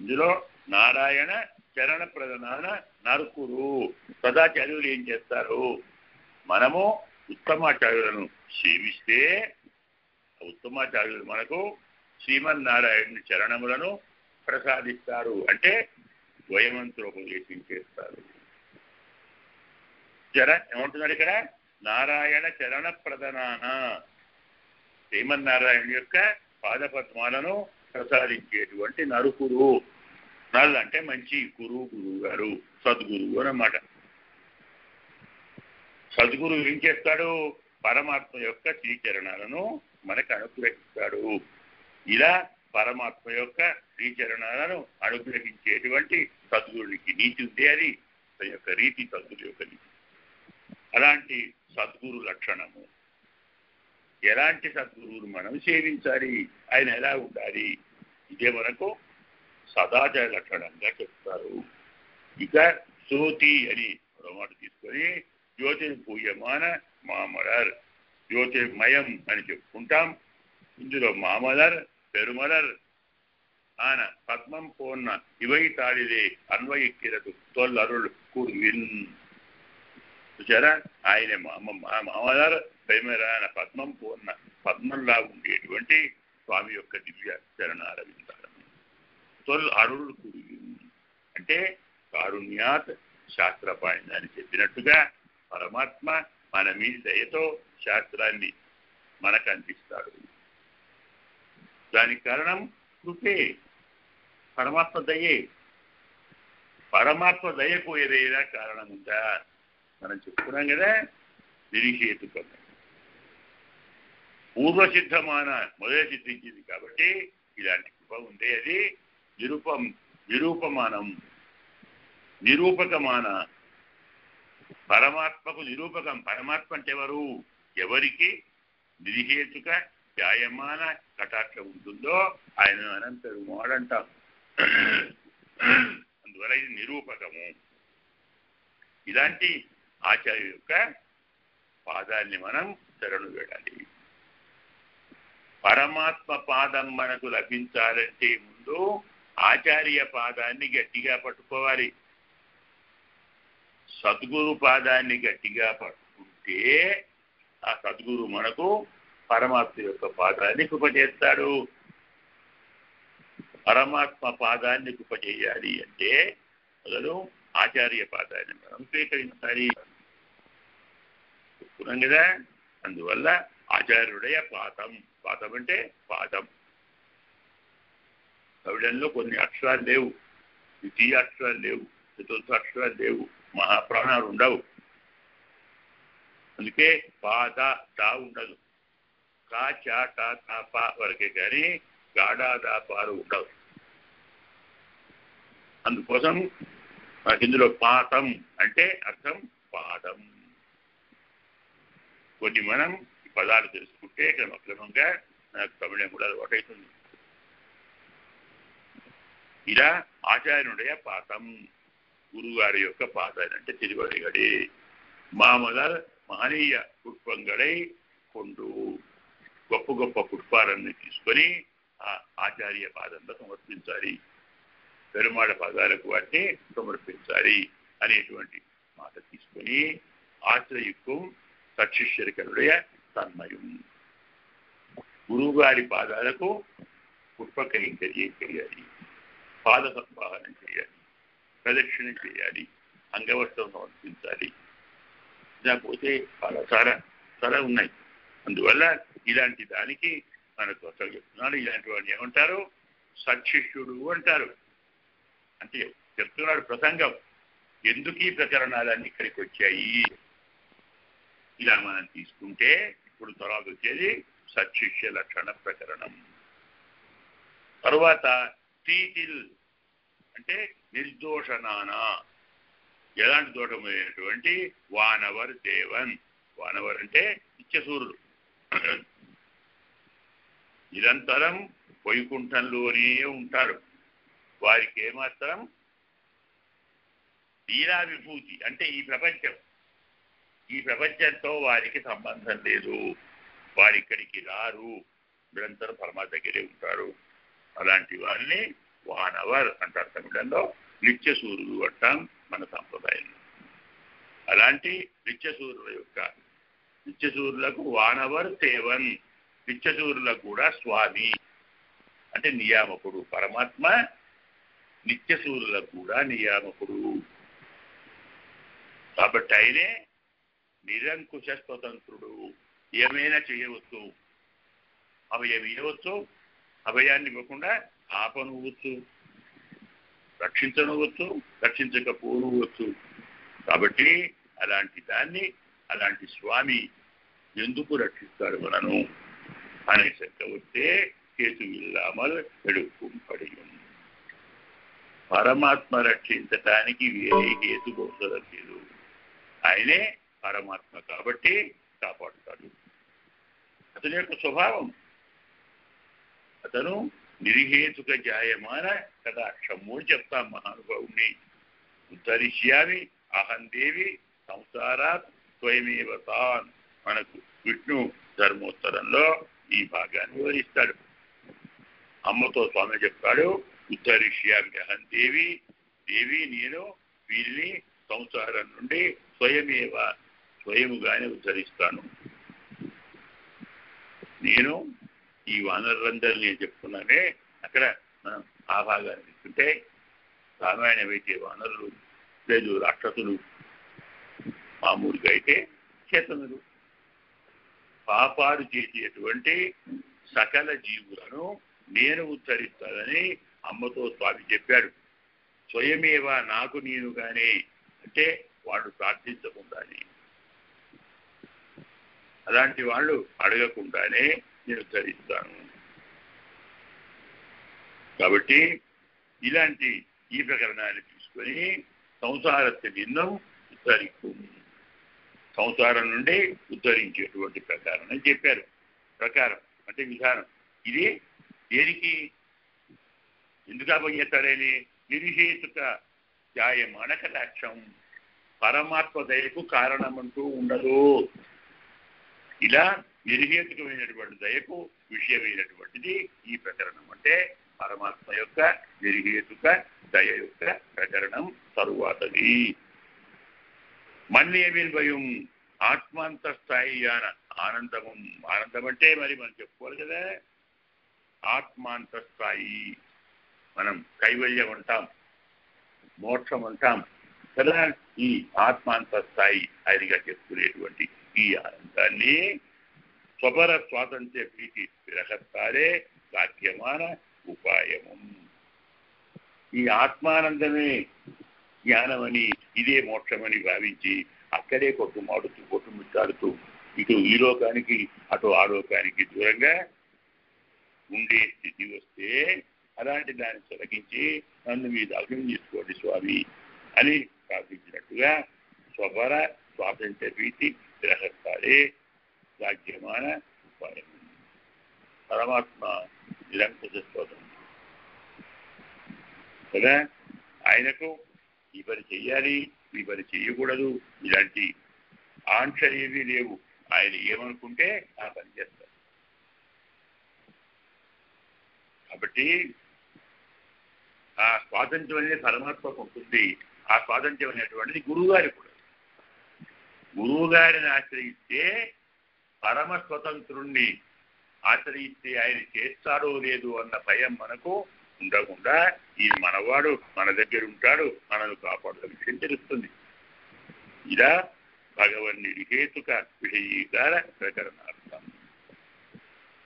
ఇందులో నారాయణ చరణ ప్రధాన నరుకురు సదాచార్యులు ఏం చేస్తారు, మనము ఉత్తమాచార్యులను సేవిస్తే ఉత్తమాచార్యులు మనకు శ్రీమన్నారాయణ చరణములను ప్రసాదిస్తారు. అంటే ద్వయమంత్రోపదేశం చేస్తారు. ఏమంటున్నారు ఇక్కడ, నారాయణ చరణ ప్రధాన శ్రీమన్నారాయణ యొక్క పాదపద్మాలను ప్రసాదించేటువంటి నరుకురు. నల్ అంటే మంచి గురువు, గురువు గారు, సద్గురువు అన్నమాట. సద్గురువు ఏం చేస్తాడు, పరమాత్మ యొక్క శ్రీచరణాలను మనకు అనుగ్రహిస్తాడు. ఇలా పరమాత్మ యొక్క శ్రీచరణాలను అనుగ్రహించేటువంటి సద్గురునికి నీతి ఉంది. అది తన యొక్క రీతి, సద్గురు యొక్క నీతి. అలాంటి సద్గురు లక్షణము, ఎలాంటి సద్గురువును మనం సేవించాలి, ఆయన ఎలా ఉండాలి, ఇదే మనకు సదాచార లక్షణంగా చెప్తారు. ఇక జ్యోతి అని మరోమాట తీసుకొని జ్యోతిని పూయమాన మామలర్ జ్యోతిర్మయం అని చెప్పుకుంటాం. ఇందులో మామలర్, పెరుమలర్, Ana, Patmam Pona, Ivai Tadide, Anway Kiratu, Tolarul Kurwin Jara, Aile Mamma, Pemerana, Patmam Pona, Patman Lav, 20, Swami of Kadivia, Serenara Vintara. Tol Arul Kurwin. And day, Karunyat, Shastra Pine, and Pinatuga, Paramatma, Manami Sayeto, Shastrandi, Manakanti Staru. Danikaranam. Paramatma Daye ko Erera Karanamunda, Manachuranga, Dirishituka Uva Chitamana, Modesti Kabate, Ilantipa, Virupamanam, Virupakamana, Paramatma Virupakam, Paramatma Tevaru, Yavariki, Dirishituka. Jayamana, Kataka Undundo, I know an answer more and tough. And where is Nirupa Kamu? Ilanti, Achayuka, Pada Limanam, Serenudadi Paramatma Padam Manakula Pinsarati Mundu, Acharya Pada Nigatiga Patupavari Sadguru Pada Nigatiga Patupe, a Sadguru Manako. Paramatma యొక్క పాదాన్ని కుపజేస్తాడు పరమాత్మ పాదాన్ని కుపజేయాలి అంటే అదను ఆచార్య పాదాన్ని మనం స్వీకరించాలి కురంగదా అందువల్ల ఆచార్యుడయ పాదం పాదం అంటే పాదం కవిడంలో కొన్ని అక్షరాలు లేవు ద్వితీయ అక్షరాలు లేవు చతుర్థ అక్షరాలు లేవు మహా ప్రాణాలు ఉండవు అందుకే పాద తా ఉండదు Ka cha ta ta pa varke gani gada da paru undadu andukosam akindulo patam ante artham padam kodi manam padalu telusukunte kramanga naaku tamile kuda otaitundi ila acharyudeya patam guru garu yokka padam ante tiruvarigadi mamadal mahaniya putpangalai kondu గొప్ప పుష్పాలను తీసుకొని ఆచార్య పాదంలో సమర్పించాలి పెరుమాళ పాదాలకు వాటిని సమర్పించాలి అనేటువంటి మాట తీసుకొని ఆశ్రయుకు తక్షిష్యరికరుడయ తన్మయం గురువుగారి పాదాలకు పుష్పకరించేయాలి పాద సంపాదన చేయాలి ప్రదక్షిణ చేయాలి అంగవస్త్రం సమర్పించాలి లేకపోతే చాలా చాలా చాలా ఉన్నాయి అందువల్ల ఇలాంటి దానికి మనకు అసలు చెప్తున్నాడు ఇలాంటి వాడిని ఏమంటారు సత్శిష్యుడు అంటారు అంటే చెప్తున్నాడు ప్రసంగం ఎందుకు ఈ ప్రకరణాలన్నీ ఇక్కడికి వచ్చాయి ఇలా మనం తీసుకుంటే ఇప్పుడు తర్వాత వచ్చేది సత్శిష్య లక్షణ ప్రకరణం తర్వాత తీతిల్ అంటే నిర్దోషణానా ఎలాంటి దోషమైనటువంటి వానవర్ దేవన్ వానవర్ అంటే ఇచ్చసూరుడు నిరంతరం వైకుంఠంలోనే ఉంటారు వారికి ఏమాత్రం తీరా విభూతి అంటే ఈ ప్రపంచంతో వారికి సంబంధం లేదు వారి ఇక్కడికి రారు నిరంతరం పరమా దగ్గరే ఉంటారు అలాంటి వారిని వానవర్ అంటారు తమిళంలో నిత్యసూర్యుడు అంటాం మన సంప్రదాయంలో అలాంటి నిత్యసూర్యుల యొక్క నిత్యసూర్యులకు వానవర్ సేవన్ నిత్యసూరులకు కూడా స్వామి అంటే నియామకుడు పరమాత్మ నిత్యసూరులకు కూడా నియామకుడు కాబట్టి ఆయనే నిరంకుశ స్వతంత్రుడు ఏమైనా చేయవచ్చు అభయం ఇవ్వచ్చు అభయాన్ని ఇవ్వకుండా ఆపనవచ్చు రక్షించనవచ్చు రక్షించకపోవచ్చు కాబట్టి అలాంటి దాన్ని అలాంటి స్వామి ఎందుకు రక్షిస్తాడు మనను అనే శంక వస్తే కేసు ఇల్లామలు ఎడుక్కుంపడియం పరమాత్మ రక్షించటానికి వేరే కేసు బోధన లేదు ఆయనే పరమాత్మ కాబట్టి కాపాడుతాడు అతని యొక్క స్వభావం అతను నిర్హేతుక జాయమాన కదాక్షము అని చెప్తాం మహానుభావుని ఉద్ధరిష్యామి అహందేవి సంసారాత్ స్వయమేవతాన్ మనకు విష్ణు ధర్మోత్తరంలో ఈ భాగాన్ని వివరిస్తాడు అమ్మతో స్వామి చెప్పాడు, ఉద్ధరిష్యామి అహం దేవి, దేవి నేను వీళ్ళని సంసారం నుండి స్వయముగానే ఉద్ధరిస్తాను. నేను ఈ వానరందరిని నేను చెప్తున్నానే, అక్కడ మనం ఆ భాగాన్ని తీసుకుంటే రామాయణం అయితే వానరులు లేదు రాక్షసులు మామూలుగా అయితే చేతనులు పాపాలు చేసేటువంటి సకల జీవులను నేను ఉద్ధరిస్తానని అమ్మతో స్వామి చెప్పాడు. స్వయమేవా నాకు నేనుగానే అంటే వాళ్ళు ప్రార్థించకుండానే అలాంటి వాళ్ళు అడగకుండానే నేను ఉద్ధరిస్తాను. కాబట్టి ఇలాంటి ఈ ప్రకరణాన్ని తీసుకొని సంసారత్వ నిన్ను ఉద్ధరిస్తుంది, సంసారం నుండి ఉద్ధరించేటువంటి ప్రకారం అని చెప్పారు. ప్రకారం అంటే విధానం. ఇది దేనికి ఎందుకు అభ్యస్తాడని నిర్హేతుక జాయమాన కటాక్షం, పరమాత్మ దయకు కారణమంటూ ఉండదు. ఇలా నిర్హేతుకమైనటువంటి దయకు విషయమైనటువంటిది ఈ ప్రకరణం. అంటే పరమాత్మ యొక్క నిర్హేతుక దయ యొక్క ప్రకరణం తరువాతది. మన్యేమిల్ భయం ఆత్మాంతస్థాయి ఆనందము. ఆనందం అంటే మరి మనం చెప్పుకోవాలి కదా, ఆత్మాంతస్థాయి. మనం కైవల్యం అంటాం, మోక్షం అంటాం కదా. ఈ ఆత్మాంతస్థాయి అదిగా చెప్పుకునేటువంటి ఈ ఆనందాన్ని స్వపర స్వాతంత్ర్య ప్రీతి విరహత్తాలే సాధ్యమాన ఉపాయము. ఈ ఆత్మానందమే జ్ఞానమని, ఇదే మోక్షమని భావించి అక్కడే కొట్టుమాడుతూ కొట్టుమిట్టాడుతూ ఇటు ఈ లోకానికి అటు ఆ లోకానికి దూరంగా ఉండే స్థితి వస్తే, అలాంటి దాన్ని తొలగించి నన్ను మీ దాఖలు చేసుకోండి స్వామి అని ప్రార్థించినట్టుగా స్వపర స్వాతంత్ర ప్రీతి విరహత్తాలే సాధ్యమాన ఉపాయం. పరమాత్మ నిరంకుశ స్వాతంత్రం కదా. ఆయనకు ఈ పని చెయ్యాలి, ఈ పని చెయ్యకూడదు, ఇలాంటి ఆన్సర్ ఏమీ లేవు. ఆయన ఏమనుకుంటే ఆ పని చేస్తారు. కాబట్టి ఆ స్వాతంత్ర్యం అనేది పరమాత్మకు ఉంటుంది. ఆ స్వాతంత్ర్యం అనేటువంటిది గురువుగారి కూడా. గురువుగారిని ఆశ్రయిస్తే, పరమ స్వతంత్రుణ్ణి ఆశ్రయిస్తే ఆయన చేస్తాడో లేదు అన్న భయం మనకు ఉండకుండా ఈ మనవాడు మన దగ్గర ఉంటాడు, మనను కాపాడుతున్న విషయం తెలుస్తుంది. ఇలా భగవన్ని హేతుక విషయీకార ప్రకరణార్థం.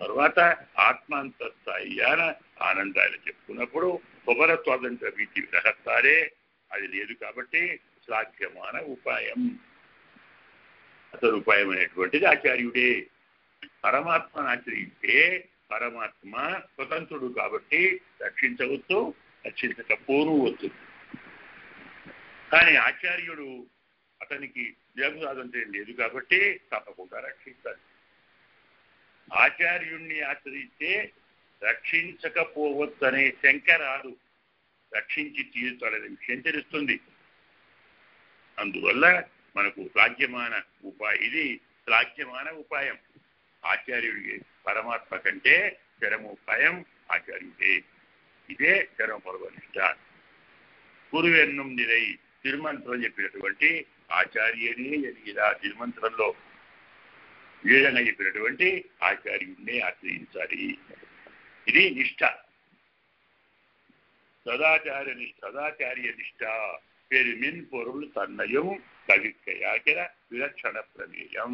తర్వాత ఆత్మాంతస్థాయి ఆనందాన్ని చెప్పుకున్నప్పుడు స్వర స్వాతంత్ర భీతి విరహత్తారే అది లేదు. కాబట్టి సాధ్యమాన ఉపాయం, అసలు ఉపాయం అనేటువంటిది ఆచార్యుడే. పరమాత్మను ఆశ్రయిస్తే పరమాత్మ స్వతంత్రుడు కాబట్టి రక్షించవచ్చు, రక్షించకపోవచ్చు. కానీ ఆచార్యుడు అతనికి దేహ స్వాతంత్ర్యం లేదు కాబట్టి తప్పకుండా రక్షిస్తాడు. ఆచార్యుణ్ణి ఆశ్రయిస్తే రక్షించకపోవచ్చు అనే శంక రాదు, రక్షించి తీరుతాడనే విషయం తెలుస్తుంది. అందువల్ల మనకు సాధ్యమాన ఉపాయం, ఇది సాధ్యమాన ఉపాయం. ఆచార్యుడికి పరమాత్మ కంటే చరమోపాయం ఆచార్యుడే. ఇదే చరమ పరమనిష్ట. గురువెన్నం నిలై తిరుమంత్రం చెప్పినటువంటి ఆచార్యుడే ఎదిగిరా. తిరుమంత్రంలో వీరంగా చెప్పినటువంటి ఆచార్యుడినే ఆశ్రయించాలి. ఇది నిష్ట, సదాచార్య నిష్ట. పెరుమిన్ పొరులు తన్నయం కవిక్కయాచర విలక్షణ ప్రమేయం.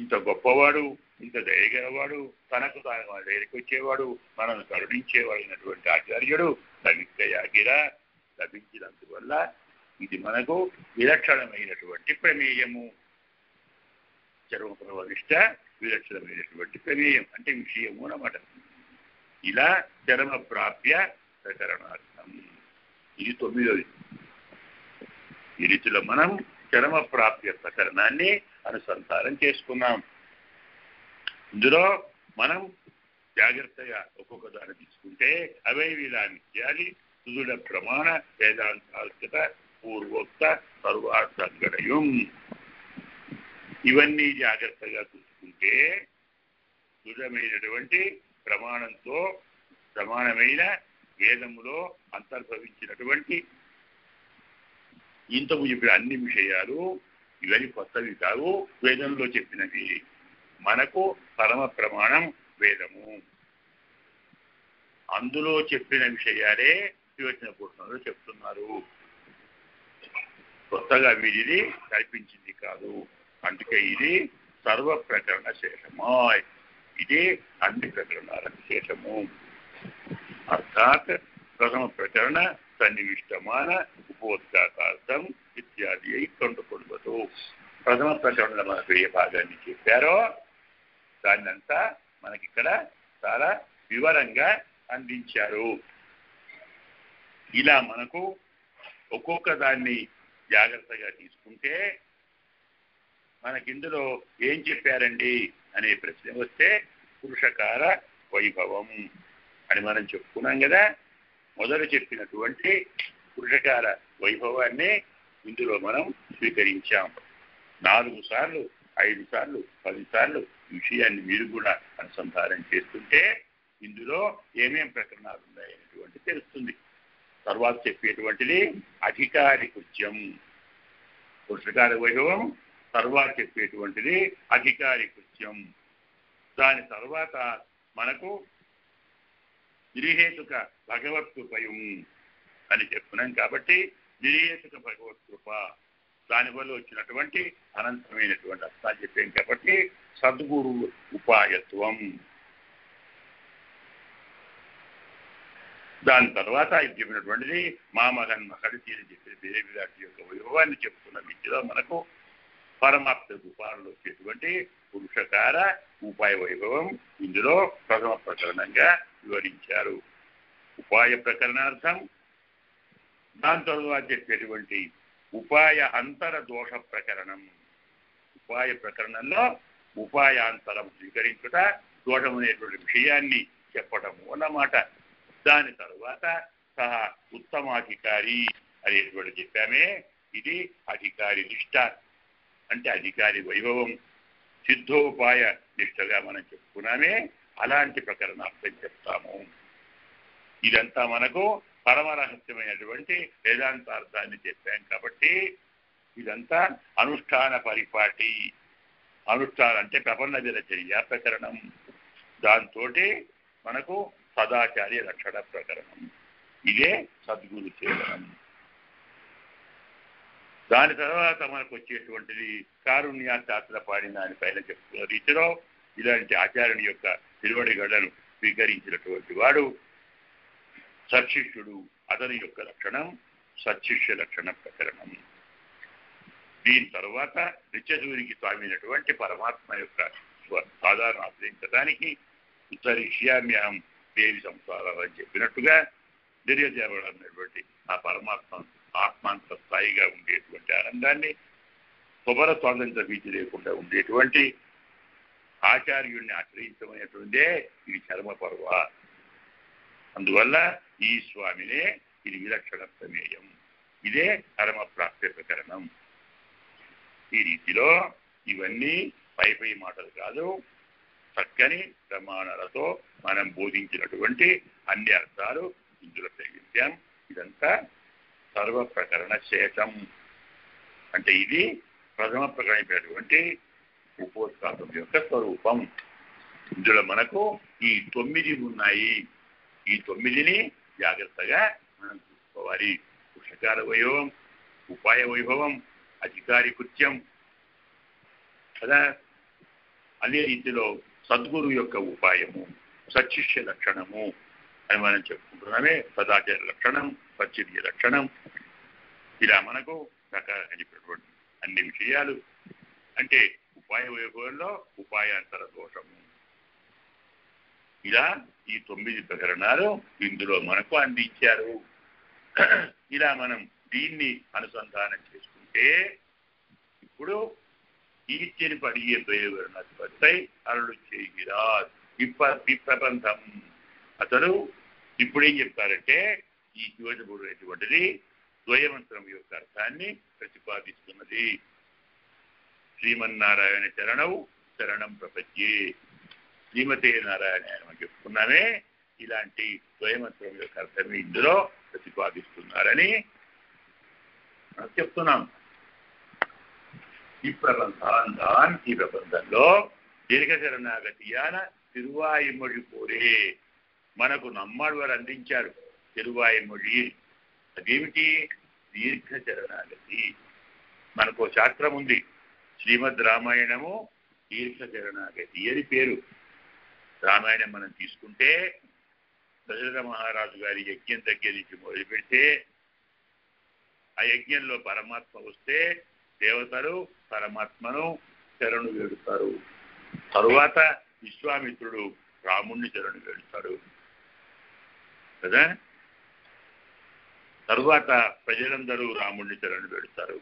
ఇంత గొప్పవాడు, ఇంత దయగలవాడు, తనకు తాను దగ్గరికి వచ్చేవాడు, మనల్ని కరుణించేవాడైనటువంటి ఆచార్యుడు లభించయాగిరా లభించినందువల్ల ఇది మనకు విలక్షణమైనటువంటి ప్రమేయము. చర్మ ప్రవరిష్ట విలక్షణమైనటువంటి ప్రమేయం అంటే విషయము అన్నమాట. ఇలా చర్మ ప్రాప్య ప్రకరణార్థం. ఇది 9వది. ఈ రీతిలో మనం చర్మ ప్రాప్య ప్రకరణాన్ని అనుసంధానం చేసుకున్నాం. ఇందులో మనం జాగ్రత్తగా ఒక్కొక్క దాన్ని తీసుకుంటే అవైవిలా నిత్యాలి సుదృఢ ప్రమాణ వేదాంతాల్కత పూర్వోక్త సర్వార్థం ఇవన్నీ జాగ్రత్తగా చూసుకుంటే దృఢమైనటువంటి ప్రమాణంతో ప్రమాణమైన వేదములో అంతర్భవించినటువంటి ఇంతకు చెప్పిన అన్ని విషయాలు ఇవన్నీ కొత్తవి కావు, వేదంలో చెప్పినవి. మనకు పరమ ప్రమాణం వేదము, అందులో చెప్పిన విషయాలే వివేచన పుస్తకంలో చెప్తున్నారు. కొత్తగా వీరిది కల్పించింది కాదు. అందుకే ఇది సర్వ ప్రకరణ శేషమా, ఇది అన్ని ప్రకరణాల శేషము. అర్థాత్ ప్రథమ ప్రకరణ సన్నివిష్టమాన ఉపోద్ఘాతార్థం ఇత్యాది అయి కొండకొడదు. ప్రథమ ప్రకరణలో మనకు ఏ భాగాన్ని చెప్పారో దాన్నంతా మనకిక్కడ చాలా వివరంగా అందించారు. ఇలా మనకు ఒక్కొక్క దాన్ని జాగ్రత్తగా తీసుకుంటే మనకిందులో ఏం చెప్పారండి అనే ప్రశ్న వస్తే పురుషకార వైభవం అని మనం చెప్పుకున్నాం కదా. మొదలు చెప్పినటువంటి పురుషకార వైభవాన్ని ఇందులో మనం స్వీకరించాం. 4 సార్లు, 5 సార్లు, 10 సార్లు విషయాన్ని మీరు కూడా అనుసంధానం చేస్తుంటే ఇందులో ఏమేం ప్రకరణాలు ఉన్నాయనేటువంటి తెలుస్తుంది. తర్వాత చెప్పేటువంటిది అధికారి కృత్యం. పురుషకార వైభవం తర్వాత చెప్పేటువంటిది అధికారి కృత్యం. దాని తర్వాత మనకు నిరిహేతుక భగవత్కృపయం అని చెప్పుకున్నాం కాబట్టి నిరిహేతుక భగవత్కృప దానివల్ల వచ్చినటువంటి అనంతమైనటువంటి అర్థాలు చెప్పాం కాబట్టి సద్గురు ఉపాయత్వం. దాని తర్వాత ఇది చెప్పినటువంటిది మామగన్ మహర్షి అని చెప్పిన దేవిరాటి యొక్క వైభవాన్ని చెప్పుకున్న విద్యలో మనకు పరమాప్త రూపాలలో వచ్చేటువంటి పురుషకార ఉపాయ వైభవం ఇందులో ప్రథమ ప్రకరణంగా వివరించారు. ఉపాయ ప్రకరణార్థం దాని తర్వాత చెప్పేటువంటి ఉపాయ అంతర దోష ప్రకరణం. ఉపాయ ప్రకరణంలో ఉపాయాంతరం స్వీకరించుట, దోషం అనేటువంటి విషయాన్ని చెప్పటము అన్నమాట. దాని తర్వాత సహా ఉత్తమాధికారి అనేటువంటి చెప్పామే, ఇది అధికారి నిష్ట అంటే అధికారి వైభవం. సిద్ధోపాయ నిష్టగా మనం చెప్పుకున్నామే, అలాంటి ప్రకరణార్థం చెప్తాము. ఇదంతా మనకు పరమరహస్యమైనటువంటి వేదాంతార్థాన్ని చెప్పాం కాబట్టి ఇదంతా అనుష్ఠాన పరిపాటి. అనుష్ఠానం అంటే ప్రపన్న దినచర్య ప్రకరణం. దాంతో మనకు సదాచార్య రక్షణ ప్రకరణం, ఇదే సద్గురు సేవనం. దాని తర్వాత మనకు వచ్చేటువంటిది కారుణ్య శాస్త్ర పాడిన దానిపైన చెప్తున్న రీతిలో ఇలాంటి ఆచార్యుని యొక్క తిరువడిగడను స్వీకరించినటువంటి వాడు సత్శిష్యుడు, అతని యొక్క లక్షణం సత్శిష్య లక్షణ ప్రకరణం. దీని తర్వాత నిత్యసూరికి స్వామినటువంటి పరమాత్మ యొక్క సాధారణ ఆశ్రయించడానికి ఉత్తరిష్యామ్యం దేవి సంసారాలు అని చెప్పినట్టుగా దిర్యదేవడమైనటువంటి ఆ పరమాత్మ ఆత్మాంత స్థాయిగా ఉండేటువంటి ఆనందాన్ని, స్వభర స్వాతంత్ర భీతి లేకుండా ఉండేటువంటి ఆచార్యుడిని ఆశ్రయించమైనటువంటిదే ఇది చర్మ పర్వ. అందువల్ల ఈ స్వామినే ఇది విలక్షణ ప్రమేయం, ఇదే కర్మ ప్రాప్తి ప్రకరణం. ఈ రీతిలో ఇవన్నీ పైపై మాటలు కాదు, చక్కని ప్రమాణాలతో మనం బోధించినటువంటి అన్ని అర్థాలు ఇందులో ప్రయోగించాం. ఇదంతా సర్వ ప్రకరణ శేషం. అంటే ఇది ప్రథమ ప్రకరణమైనటువంటి ఉపోద్ఘాతం యొక్క స్వరూపం. ఇందులో మనకు ఈ 9 ఉన్నాయి. ఈ 9ని జాగ్రత్తగా మనం చూసుకోవాలి. పురుషకార వైభవం, ఉపాయ వైభవం, అధికారి కృత్యం కదా. అదే రీతిలో సద్గురు యొక్క ఉపాయము, సత్శిష్య లక్షణము అని మనం చెప్పుకుంటున్నామే, సదాచార లక్షణం, సత్శిష్య లక్షణం. ఇలా మనకు రకాలు చెప్పినటువంటి అన్ని విషయాలు. అంటే ఉపాయ వైభవంలో ఉపాయాంతర దోషము. ఇలా ఈ 9 ప్రకరణాలు ఇందులో మనకు అందించారు. ఇలా మనం దీన్ని అనుసంధానం చేసుకుంటే ఇప్పుడు ఈర్తిని పడిగే ప్రేరణపై అరుడు చేయిరా ప్రబంధం. అతడు ఇప్పుడేం చెప్తారంటే ఈ యోజకుడు అనేటువంటిది ద్వయమంత్రం యొక్క అర్థాన్ని ప్రతిపాదిస్తున్నది. శ్రీమన్నారాయణ చరణం ప్రపంచే, శ్రీమతే నారాయణ చెప్తున్నానే ఇలాంటి ద్వయమంత్రం యొక్క అర్థమే ఇందులో ప్రతిపాదిస్తున్నారని చెప్తున్నాం. ఈ ప్రబంధాన్ ఈ ప్రబంధంలో దీర్ఘశరణాగతియాన తిరువాయిమొళి పోరే మనకు నమ్మాడువారు అందించారు. తిరువాయిమొళి అదేమిటి? దీర్ఘచరణాగతి. మనకు శాస్త్రం ఉంది, శ్రీమద్ రామాయణము. దీర్ఘచరణాగతి అని పేరు. రామాయణం మనం తీసుకుంటే దశరథ మహారాజు గారి యజ్ఞం దగ్గర నుంచి మొదలుపెడితే ఆ యజ్ఞంలో పరమాత్మ వస్తే దేవతలు పరమాత్మను శరణు వేడుతారు. తరువాత విశ్వామిత్రుడు రాముణ్ణి శరణు వేడుతాడు కదా. తరువాత ప్రజలందరూ రాముణ్ణి శరణు వేడుతారు.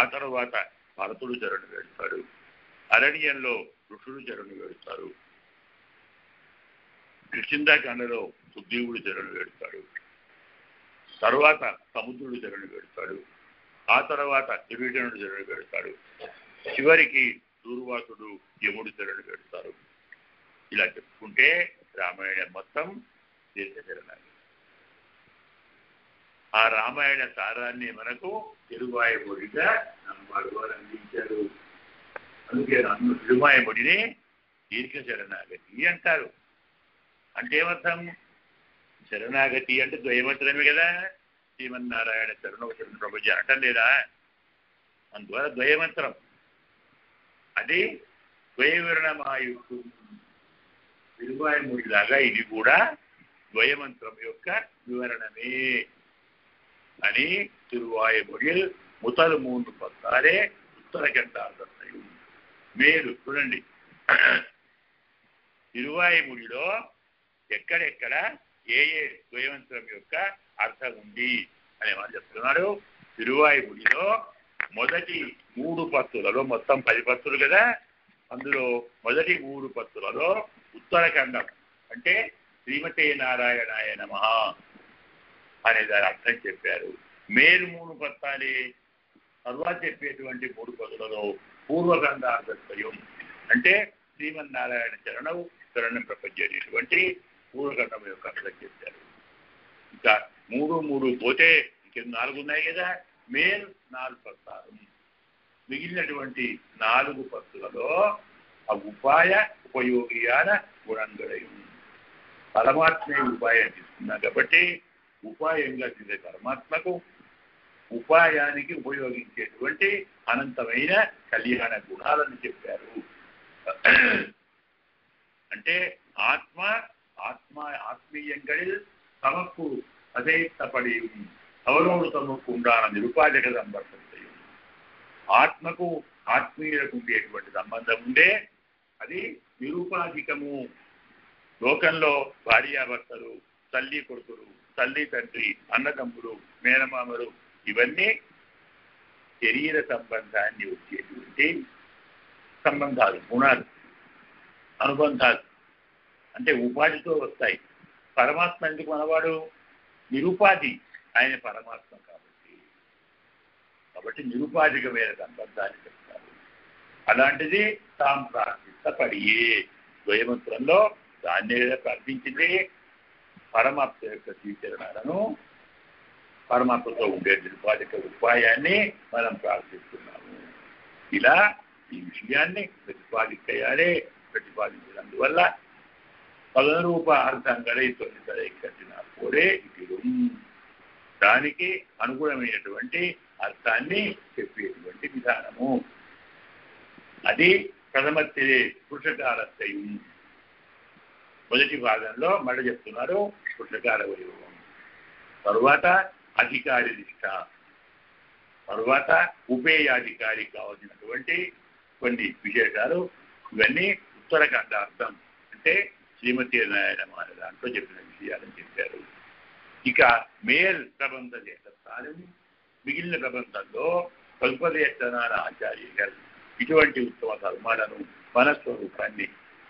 ఆ తర్వాత భరతుడు శరణు వేడుతాడు. అరణ్యంలో ఋషుడు శరణు వేడుతారు. కిష్కింధాకాండలో సుగ్రీవుడు శరణు వేడుతాడు. తర్వాత సముద్రుడు శరణు వేడుతాడు. ఆ తర్వాత విభీషణుడు శరణు వేడుతాడు. చివరికి దూర్వాసుడు యముడు శరణు వేడుతారు. ఇలా చెప్పుకుంటే రామాయణం మొత్తం దీర్ఘచరణాలు. ఆ రామాయణ సారాన్ని మనకు తిరువాయిమొడిగా నమ్మవారు అందించారు. అందుకే తిరువాయిమొడిని దీర్ఘచరణాగతి అంటారు. అంటే ఏమర్థం? శరణాగతి అంటే ద్వయమంత్రమే కదా. శ్రీమన్నారాయణ శరణం శరణ ప్రపంచం అనటం లేదా? అందువల్ల ద్వయమంత్రం అది ద్వయవిరణమాయు. తిరువాయిమొడిలాగా ఇది కూడా ద్వయమంత్రం యొక్క వివరణమే అని తిరువాయిమొడిల్ ముతలు మూడు పత్తాలే ఉత్తర గంటార్థం మేలు. చూడండి, తిరువాయిమొడిలో ఎక్కడెక్కడ ఏ ఏ ద్వయమంత్రం యొక్క అర్థం ఉంది అనే వాళ్ళు చెప్తున్నారు. తిరువాయిమొడిలో మొదటి 3 పత్తులలో, మొత్తం 10 పత్తులు కదా, అందులో మొదటి 3 పత్తులలో ఉత్తరఖండం అంటే శ్రీమతే నారాయణాయ నమః అనే దాని అర్థం చెప్పారు. మేలు 3 పత్తాలే. తర్వాత చెప్పేటువంటి 3 పత్తులలో పూర్వగంధార్థత్రయం అంటే శ్రీమన్నారాయణ చరణం శరణం ప్రపంచేటువంటి పూర్వగంధం యొక్క అర్థం చెప్పారు. ఇంకా 3 పోతే ఇంక 4 ఉన్నాయి కదా. మేలు 4 పత్తాలు. మిగిలినటువంటి 4 పత్తులలో ఆ ఉపాయ ఉపయోగియాన గుణంగళయం. పరమాత్మే ఉపాయం తీసుకున్నాం కాబట్టి ఉపాయంగా చేసే పరమాత్మకు ఉపాయానికి ఉపయోగించేటువంటి అనంతమైన కళ్యాణ గుణాలను చెప్పారు. అంటే ఆత్మ ఆత్మ ఆత్మీయంగళిల్ తమకు అధైత్తపడియం అవరోడు తమకు ఉండాల నిరుపాధిక సంబంధం. ఆత్మకు ఆత్మీయులకు ఉండేటువంటి సంబంధం ఉండే అది నిరుపాధికము. లోకంలో భార్యాభర్తలు, తల్లి కొడుకులు, తల్లి తండ్రి, అన్నదమ్ములు, మేనమామలు ఇవన్నీ శరీర సంబంధాన్ని వచ్చేటువంటి సంబంధాలు, గుణాలు, అనుబంధాలు అంటే ఉపాధితో వస్తాయి. పరమాత్మ ఎందుకు మనవాడు? నిరుపాధి. ఆయన పరమాత్మ కాబట్టి నిరుపాధికమైన సంబంధాన్ని చెప్తారు. అలాంటిది తాము ప్రార్థిస్త పడియే ద్వయమంత్రంలో దాన్ని ప్రార్థించింది పరమాత్మ యొక్క స్వీకరణను, పరమాత్మతో ఉండే నిరుపాధిక ఉపాయాన్ని మనం ప్రార్థిస్తున్నాము. ఇలా ఈ విషయాన్ని ప్రతిపాదించినందువల్ల పదరూప అర్థంగా తొలి కట్టిన పోరే ఇది దానికి అనుగుణమైనటువంటి అర్థాన్ని చెప్పేటువంటి విధానము అది. ప్రథమ పురుషకారత్యం మొదటి భాగంలో మళ్ళీ చెప్తున్నారు పురుషకార వైభవం. తరువాత అధికారి నిష్ట, తరువాత ఉపేయాధికారి కావలసినటువంటి కొన్ని విశేషాలు, ఇవన్నీ ఉత్తరఖండార్థం అంటే శ్రీమతి నారాయణ దాంట్లో చెప్పిన విషయాలని చెప్పారు. ఇక మేల్ ప్రబంధ చేస్తారు. మిగిలిన ప్రబంధంలో కల్పదేశనాల ఆచార్య ఇటువంటి ఉత్తమ ధర్మాలను, మనస్వరూపాన్ని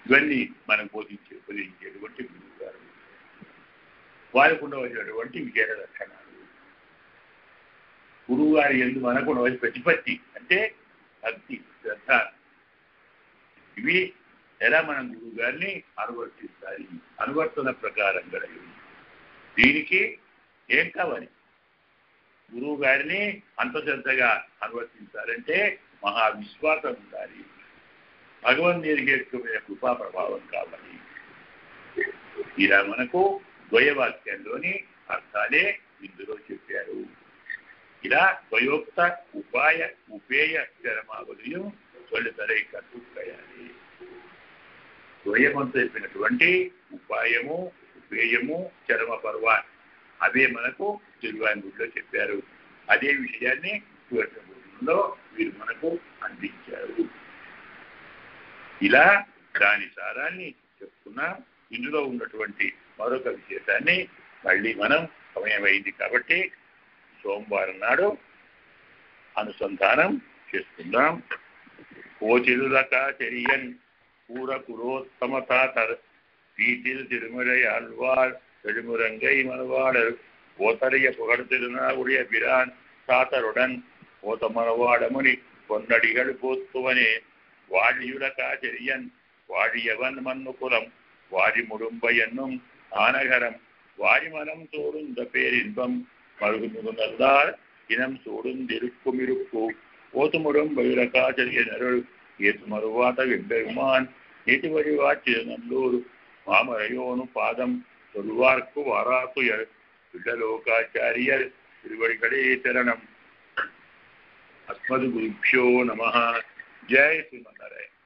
ఇవన్నీ మనం ఉపదేశించేటువంటి గురువు గారు, వారికి ఉండవలసినటువంటి విజయ లక్షణాలు, గురువు గారి ఎందుకు మనకు ఉండవలసిన ప్రతిపత్తి అంటే భక్తి, శ్రద్ధ, ఇవి ఎలా మనం గురువుగారిని అనువర్తించాలి, అనువర్తన ప్రకారంగా. దీనికి ఏం కావాలి? గురువు గారిని అంతశ్రద్ధగా అనువర్తించాలంటే మహావిశ్వాసం ఉండాలి, భగవన్ నిర్గేట్టుకునే కృపా ప్రభావం కావాలి. ఇలా మనకు ద్వయవాక్యంలోని అర్థాలే ఇందులో చెప్పారు. ఇలా ద్వయోక్త ఉపాయ ఉపేయ గరమావలియు తొలితరై కట్టుకయాలి. ద్వయమంతో చెప్పినటువంటి ఉపాయము ఉపేయము చరమ పర్వ అవే మనకు తిరువాంగూడిలో చెప్పారు. అదే విషయాన్ని తువర్గూడంలో వీరు మనకు అందించారు. ఇలా దాని సారాన్ని చెప్పుకున్న ఇందులో ఉన్నటువంటి మరొక విశేషాన్ని మళ్ళీ మనం సమయమైంది కాబట్టి సోమవారం నాడు అనుసంధానం చేసుకుందాం. కోచిలులకాచరియన్ కూర కురోత్తమ తాతర్ వీటిల్ తిరుమలై ఆళ్వార్ பெருமுரங்கை மனவாடர் ஓத்தறிய புகழ் திருநாவுடைய பிரான் சாத்தருடன் ஓத்த மனவாடமுனி பொன்னடிகள் போத்துவனே வாழியுல காச்சரியன் வாழியவன் மண்ணுக்குலம் வாழி முடும்ப என்னும் ஆனகரம் வாரிமனம் சோடுந்த பேரின்பம் மருகு முகுந்தால் இனம் சோடுந்திருக்கும் இருக்கு ஓத்து முடும்பயுல காச்சரியனருள் ஏத்து மறுவாத வெம்பெருமான் நீட்டு வழிவாட்சி நல்லூர் மாமரையோனு பாதம் சொல்வார்க்கு வாராத்துயர் விடலோகாச்சாரியர் திருவடிகளே தரணம். அஸ்மது குருபியோ நம. ஜெய் శ్రీమన్నారాయణ.